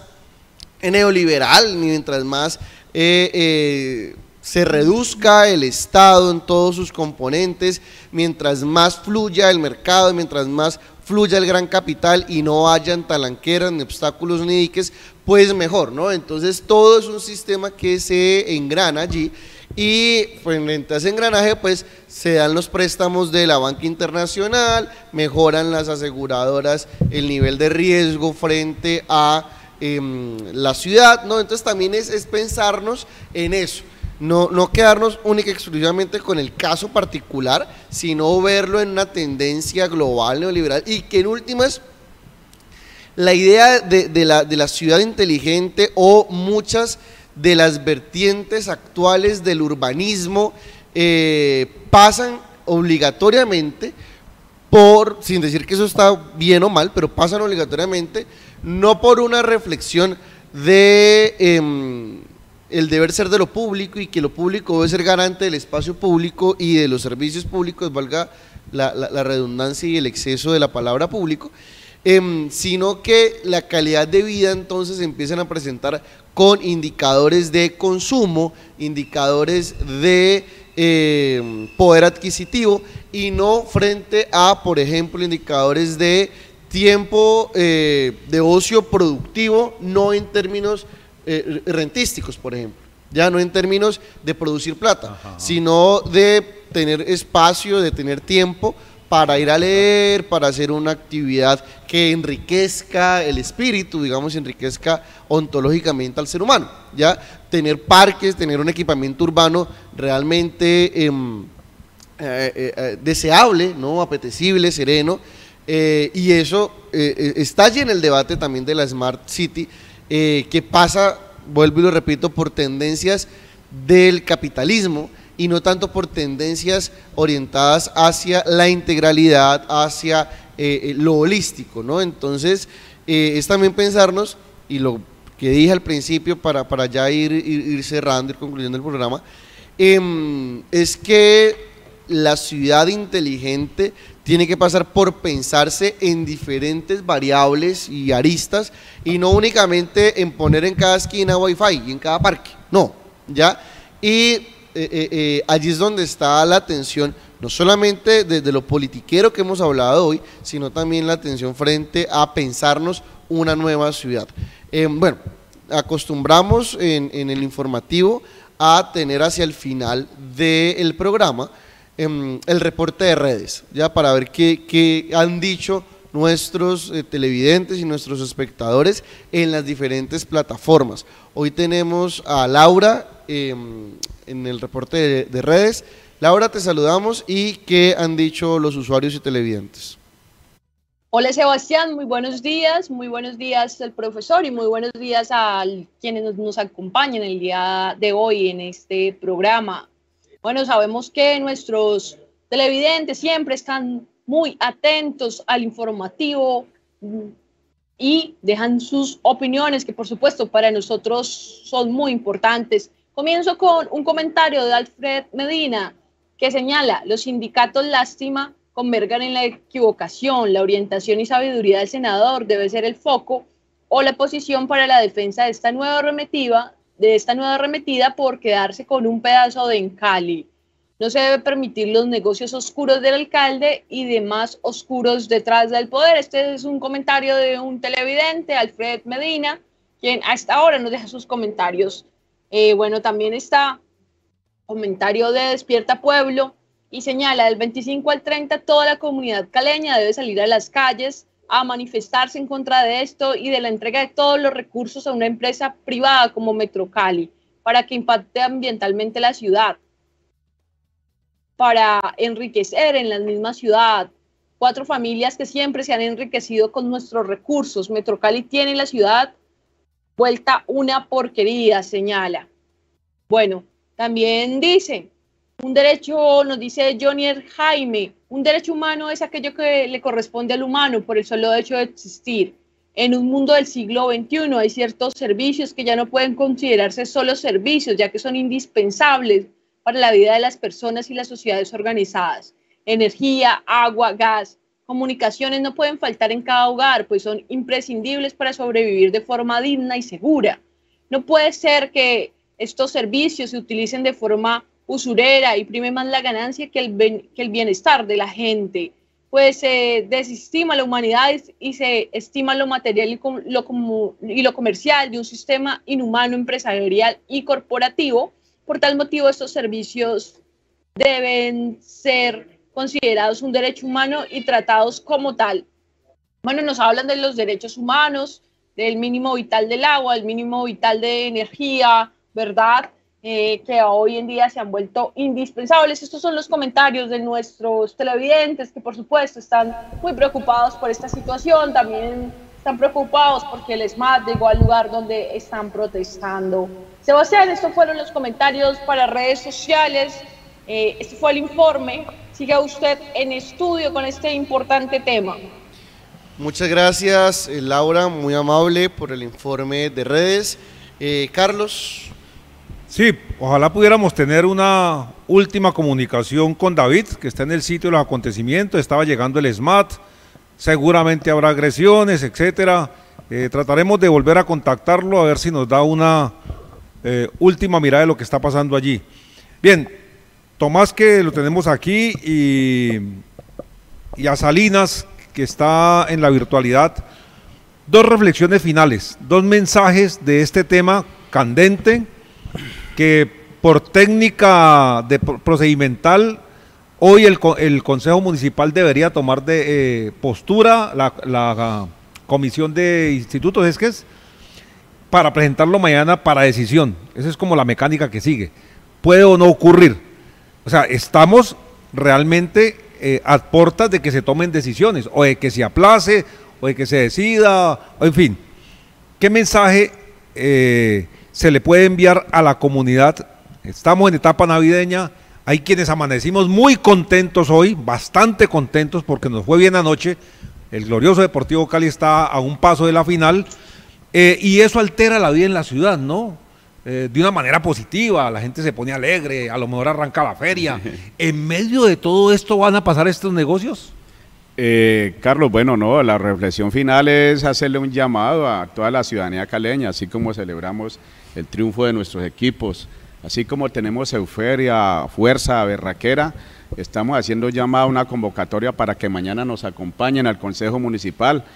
neoliberal, mientras más eh, eh, se reduzca el Estado en todos sus componentes, mientras más fluya el mercado, mientras más fluya el gran capital y no hayan talanqueras, ni obstáculos, ni diques, pues mejor, ¿no? Entonces todo es un sistema que se engrana allí y frente a ese engranaje pues se dan los préstamos de la banca internacional, mejoran las aseguradoras el nivel de riesgo frente a eh, la ciudad, ¿no? Entonces también es, es pensarnos en eso. No, no quedarnos única y exclusivamente con el caso particular, sino verlo en una tendencia global neoliberal y que en últimas la idea de, de, la, de la ciudad inteligente o muchas de las vertientes actuales del urbanismo eh, pasan obligatoriamente por, sin decir que eso está bien o mal, pero pasan obligatoriamente no por una reflexión de… Eh, el deber ser de lo público y que lo público debe ser garante del espacio público y de los servicios públicos, valga la, la, la redundancia y el exceso de la palabra público, eh, sino que la calidad de vida entonces se empiezan a presentar con indicadores de consumo, indicadores de eh, poder adquisitivo y no frente a, por ejemplo, indicadores de tiempo eh, de ocio productivo, no en términos Eh, rentísticos, por ejemplo, ya no en términos de producir plata, ajá, sino de tener espacio, de tener tiempo para ir a leer, para hacer una actividad que enriquezca el espíritu, digamos, enriquezca ontológicamente al ser humano, ya tener parques, tener un equipamiento urbano realmente eh, eh, eh, deseable, ¿no? Apetecible, sereno, eh, y eso eh, está allí en el debate también de la Smart City, Eh, que pasa, vuelvo y lo repito, por tendencias del capitalismo y no tanto por tendencias orientadas hacia la integralidad, hacia eh, lo holístico, ¿no? Entonces, eh, es también pensarnos, y lo que dije al principio para, para ya ir, ir, ir cerrando, ir concluyendo el programa, eh, es que la ciudad inteligente tiene que pasar por pensarse en diferentes variables y aristas y no únicamente en poner en cada esquina wifi y en cada parque, no, ¿ya? Y eh, eh, eh, allí es donde está la atención, no solamente desde lo politiquero que hemos hablado hoy, sino también la atención frente a pensarnos una nueva ciudad. Eh, bueno, acostumbramos en, en el informativo a tener hacia el final del programa el reporte de redes, ya para ver qué, qué han dicho nuestros eh, televidentes y nuestros espectadores en las diferentes plataformas. Hoy tenemos a Laura eh, en el reporte de, de redes. Laura, te saludamos y qué han dicho los usuarios y televidentes. Hola Sebastián, muy buenos días, muy buenos días al profesor y muy buenos días a quienes nos acompañan el día de hoy en este programa. Bueno, sabemos que nuestros televidentes siempre están muy atentos al informativo y dejan sus opiniones que por supuesto para nosotros son muy importantes. Comienzo con un comentario de Alfred Medina que señala: los sindicatos, lástima, convergan en la equivocación, la orientación y sabiduría del senador debe ser el foco o la posición para la defensa de esta nueva arremetida de esta nueva arremetida por quedarse con un pedazo de Emcali. No se debe permitir los negocios oscuros del alcalde y demás oscuros detrás del poder. Este es un comentario de un televidente, Alfred Medina, quien a esta hora nos deja sus comentarios. Eh, bueno, también está comentario de Despierta Pueblo y señala: del veinticinco al treinta toda la comunidad caleña debe salir a las calles a manifestarse en contra de esto y de la entrega de todos los recursos a una empresa privada como Metrocali para que impacte ambientalmente la ciudad, para enriquecer en la misma ciudad cuatro familias que siempre se han enriquecido con nuestros recursos. Metrocali tiene la ciudad vuelta una porquería, señala. Bueno, también dice un derecho, nos dice Jonier Jaime, un derecho humano es aquello que le corresponde al humano por el solo hecho de existir. En un mundo del siglo veintiuno hay ciertos servicios que ya no pueden considerarse solo servicios, ya que son indispensables para la vida de las personas y las sociedades organizadas. Energía, agua, gas, Comunicaciones no pueden faltar en cada hogar, pues son imprescindibles para sobrevivir de forma digna y segura. No puede ser que estos servicios se utilicen de forma usurera y prime más la ganancia que el, que el bienestar de la gente. Pues se eh, desestima la humanidad y se estima lo material y, com lo com y lo comercial de un sistema inhumano, empresarial y corporativo. Por tal motivo, estos servicios deben ser considerados un derecho humano y tratados como tal. Bueno, nos hablan de los derechos humanos, del mínimo vital del agua, el mínimo vital de energía, ¿verdad? Eh, que hoy en día se han vuelto indispensables. Estos son los comentarios de nuestros televidentes que, por supuesto, están muy preocupados por esta situación. También están preocupados porque el ESMAD llegó al lugar donde están protestando. Sebastián, estos fueron los comentarios para redes sociales. Eh, este fue el informe. Siga usted en estudio con este importante tema. Muchas gracias, Laura, muy amable por el informe de redes. Eh, Carlos. Sí, ojalá pudiéramos tener una última comunicación con David, que está en el sitio de los acontecimientos. Estaba llegando el ESMAD, seguramente habrá agresiones, etcétera. Eh, trataremos de volver a contactarlo, a ver si nos da una eh, última mirada de lo que está pasando allí. Bien, Tomás, que lo tenemos aquí, y, y a Salinas, que está en la virtualidad. Dos reflexiones finales, dos mensajes de este tema candente, que por técnica de procedimental hoy el, el Consejo Municipal debería tomar de eh, postura, la, la, la Comisión de Institutos, es que es, para presentarlo mañana para decisión. Esa es como la mecánica que sigue. Puede o no ocurrir. O sea, estamos realmente Eh, a puertas de que se tomen decisiones, o de que se aplace, o de que se decida, o en fin. ¿Qué mensaje eh, se le puede enviar a la comunidad? Estamos en etapa navideña, hay quienes amanecimos muy contentos hoy, bastante contentos porque nos fue bien anoche, el glorioso Deportivo Cali está a un paso de la final, eh, y eso altera la vida en la ciudad, ¿no? Eh, de una manera positiva, la gente se pone alegre, a lo mejor arranca la feria. ¿En medio de todo esto van a pasar estos negocios? Eh, Carlos, bueno, no, la reflexión final es hacerle un llamado a toda la ciudadanía caleña, así como celebramos el triunfo de nuestros equipos, así como tenemos euforia, fuerza, berraquera, estamos haciendo llamada a una convocatoria para que mañana nos acompañen al Consejo Municipal,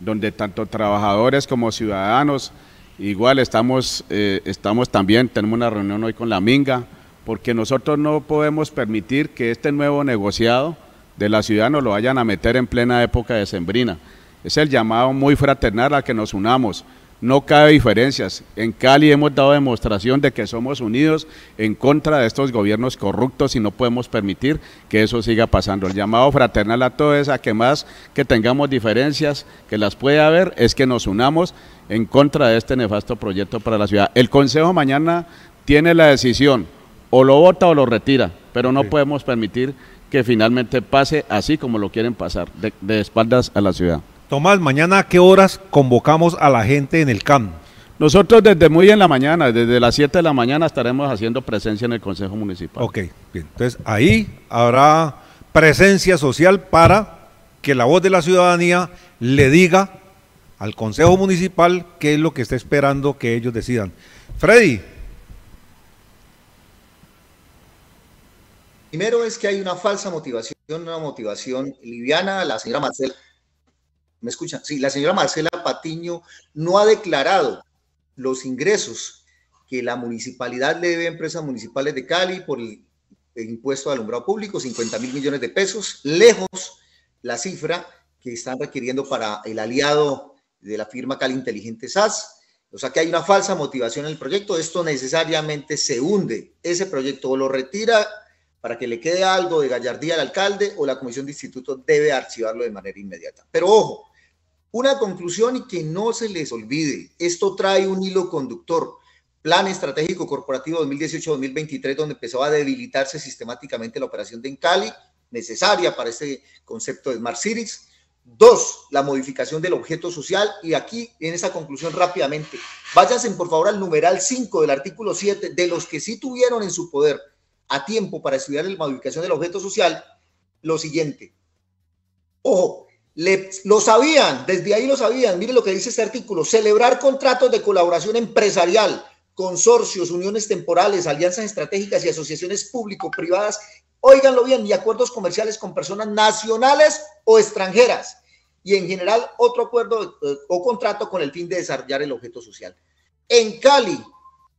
donde tanto trabajadores como ciudadanos. Igual estamos, eh, estamos también, tenemos una reunión hoy con la Minga, porque nosotros no podemos permitir que este nuevo negociado de la ciudad nos lo vayan a meter en plena época decembrina. Es el llamado muy fraternal a que nos unamos, no cabe diferencias. En Cali hemos dado demostración de que somos unidos en contra de estos gobiernos corruptos y no podemos permitir que eso siga pasando. El llamado fraternal a todos es a que más que tengamos diferencias, que las puede haber, es que nos unamos en contra de este nefasto proyecto para la ciudad. El Consejo mañana tiene la decisión, o lo vota o lo retira, pero no sí. podemos permitir que finalmente pase así como lo quieren pasar, de, de espaldas a la ciudad. Tomás, mañana ¿a qué horas convocamos a la gente en el C A M? Nosotros desde muy en la mañana, desde las siete de la mañana estaremos haciendo presencia en el Consejo Municipal. Ok, bien. Entonces ahí habrá presencia social para que la voz de la ciudadanía le diga al Consejo Municipal qué es lo que está esperando que ellos decidan. Freddy. Primero es que hay una falsa motivación, una motivación liviana. La señora Marcela, ¿me escuchan? Sí, la señora Marcela Patiño no ha declarado los ingresos que la municipalidad le debe a Empresas Municipales de Cali por el, el impuesto de alumbrado público, cincuenta mil millones de pesos, lejos la cifra que están requiriendo para el aliado de la firma Cali Inteligente S A S, o sea que hay una falsa motivación en el proyecto. Esto necesariamente se hunde, ese proyecto o lo retira para que le quede algo de gallardía al alcalde, o la comisión de institutos debe archivarlo de manera inmediata. Pero ojo, una conclusión y que no se les olvide, esto trae un hilo conductor, plan estratégico corporativo dos mil dieciocho a dos mil veintitrés, donde empezó a debilitarse sistemáticamente la operación de Emcali, necesaria para este concepto de Smart Cities. Dos, la modificación del objeto social, y aquí en esa conclusión rápidamente, váyanse por favor al numeral cinco del artículo siete, de los que sí tuvieron en su poder a tiempo para estudiar la modificación del objeto social, lo siguiente, Ojo, le, lo sabían, desde ahí lo sabían. Mire lo que dice este artículo: celebrar contratos de colaboración empresarial, consorcios, uniones temporales, alianzas estratégicas y asociaciones público-privadas, óiganlo bien, y acuerdos comerciales con personas nacionales o extranjeras, y en general otro acuerdo o contrato con el fin de desarrollar el objeto social. En Cali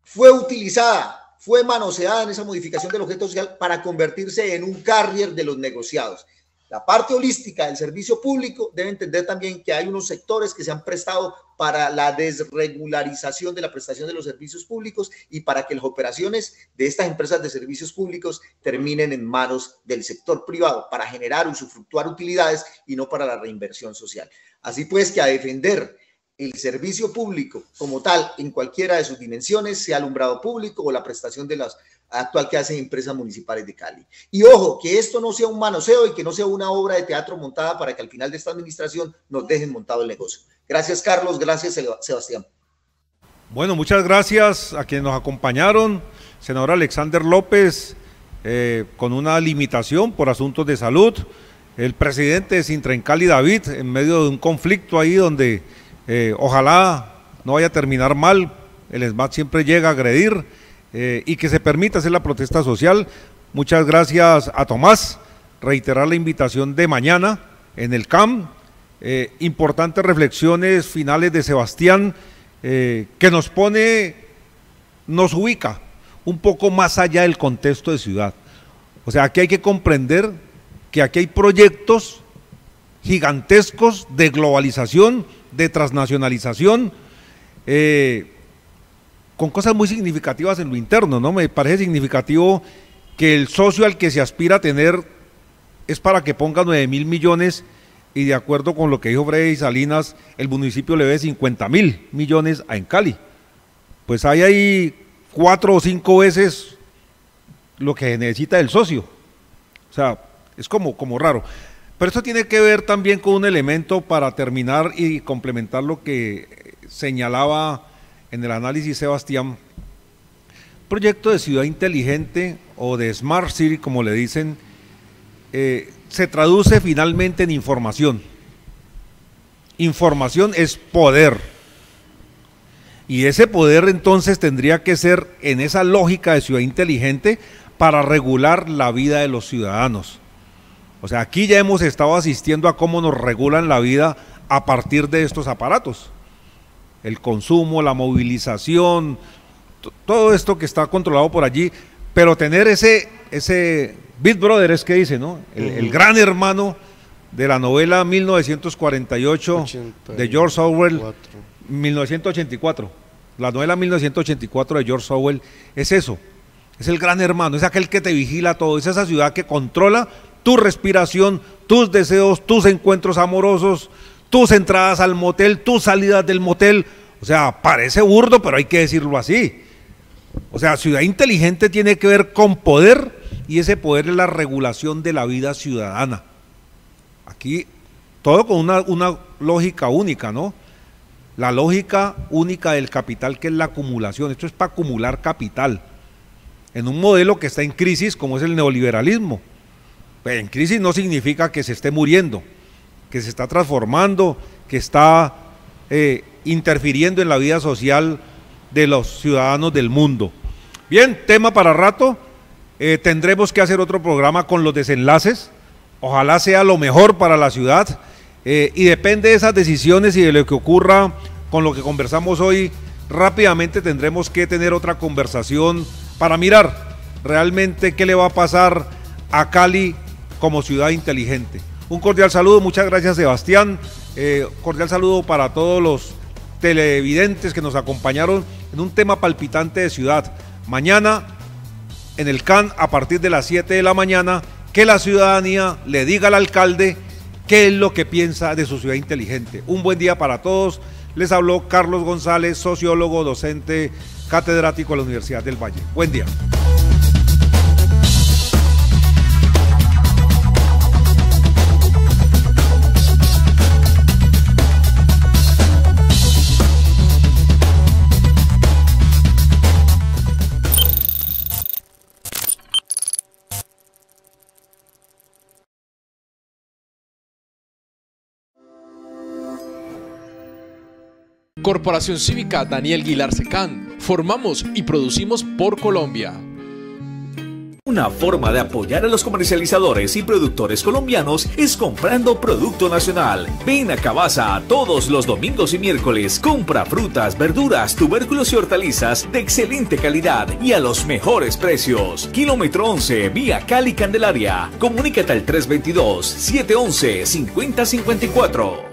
fue utilizada, fue manoseada en esa modificación del objeto social para convertirse en un carrier de los negociados. La parte holística del servicio público debe entender también que hay unos sectores que se han prestado para la desregularización de la prestación de los servicios públicos y para que las operaciones de estas empresas de servicios públicos terminen en manos del sector privado para generar, usufructuar utilidades y no para la reinversión social. Así pues, que a defender el servicio público como tal en cualquiera de sus dimensiones, sea alumbrado público o la prestación de las actual que hacen empresas municipales de Cali. Y ojo, que esto no sea un manoseo y que no sea una obra de teatro montada para que al final de esta administración nos dejen montado el negocio. Gracias, Carlos. Gracias, Sebastián. Bueno, muchas gracias a quienes nos acompañaron. Senador Alexander López, eh, con una limitación por asuntos de salud. El presidente de Sintraemcali, David, en medio de un conflicto ahí donde eh, ojalá no vaya a terminar mal. El ESMAD siempre llega a agredir. Eh, y que se permita hacer la protesta social. Muchas gracias a Tomás, reiterar la invitación de mañana en el C A M, eh, importantes reflexiones finales de Sebastián, eh, que nos pone, nos ubica un poco más allá del contexto de ciudad. O sea, aquí hay que comprender que aquí hay proyectos gigantescos de globalización, de transnacionalización, eh, con cosas muy significativas en lo interno, ¿no? Me parece significativo que el socio al que se aspira a tener es para que ponga nueve mil millones y de acuerdo con lo que dijo Freddy Salinas, el municipio le debe cincuenta mil millones a Emcali. Pues hay ahí cuatro o cinco veces lo que necesita el socio. O sea, es como, como raro. Pero esto tiene que ver también con un elemento para terminar y complementar lo que señalaba en el análisis Sebastián, proyecto de ciudad inteligente o de Smart City, como le dicen, eh, se traduce finalmente en información. Información es poder. Y ese poder entonces tendría que ser en esa lógica de ciudad inteligente para regular la vida de los ciudadanos. O sea, aquí ya hemos estado asistiendo a cómo nos regulan la vida a partir de estos aparatos. El consumo, la movilización, todo esto que está controlado por allí, pero tener ese, ese Big Brother es que dice, ¿no? El, el gran hermano de la novela mil novecientos cuarenta y ocho de George Orwell, mil novecientos ochenta y cuatro, la novela mil novecientos ochenta y cuatro de George Orwell es eso, es el gran hermano, es aquel que te vigila todo, es esa ciudad que controla tu respiración, tus deseos, tus encuentros amorosos, tus entradas al motel, tus salidas del motel. O sea, parece burdo, pero hay que decirlo así. O sea, ciudad inteligente tiene que ver con poder, y ese poder es la regulación de la vida ciudadana. Aquí, todo con una, una lógica única, ¿no? La lógica única del capital, que es la acumulación. Esto es para acumular capital. En un modelo que está en crisis, como es el neoliberalismo. Pero en crisis no significa que se esté muriendo, que se está transformando, que está eh, interfiriendo en la vida social de los ciudadanos del mundo. Bien, tema para rato, eh, tendremos que hacer otro programa con los desenlaces, ojalá sea lo mejor para la ciudad, eh, y depende de esas decisiones y de lo que ocurra con lo que conversamos hoy, rápidamente tendremos que tener otra conversación para mirar realmente qué le va a pasar a Cali como ciudad inteligente. Un cordial saludo, muchas gracias Sebastián, eh, cordial saludo para todos los televidentes que nos acompañaron en un tema palpitante de ciudad. Mañana en el C A N a partir de las siete de la mañana, que la ciudadanía le diga al alcalde qué es lo que piensa de su ciudad inteligente. Un buen día para todos, les habló Carlos González, sociólogo, docente, catedrático de la Universidad del Valle. Buen día. Corporación Cívica Daniel Guilar Secán. Formamos y producimos por Colombia. Una forma de apoyar a los comercializadores y productores colombianos es comprando producto nacional. Ven a Cabaza todos los domingos y miércoles. Compra frutas, verduras, tubérculos y hortalizas de excelente calidad y a los mejores precios. Kilómetro once, vía Cali Candelaria. Comunícate al tres veintidós, setecientos once, cincuenta cincuenta y cuatro.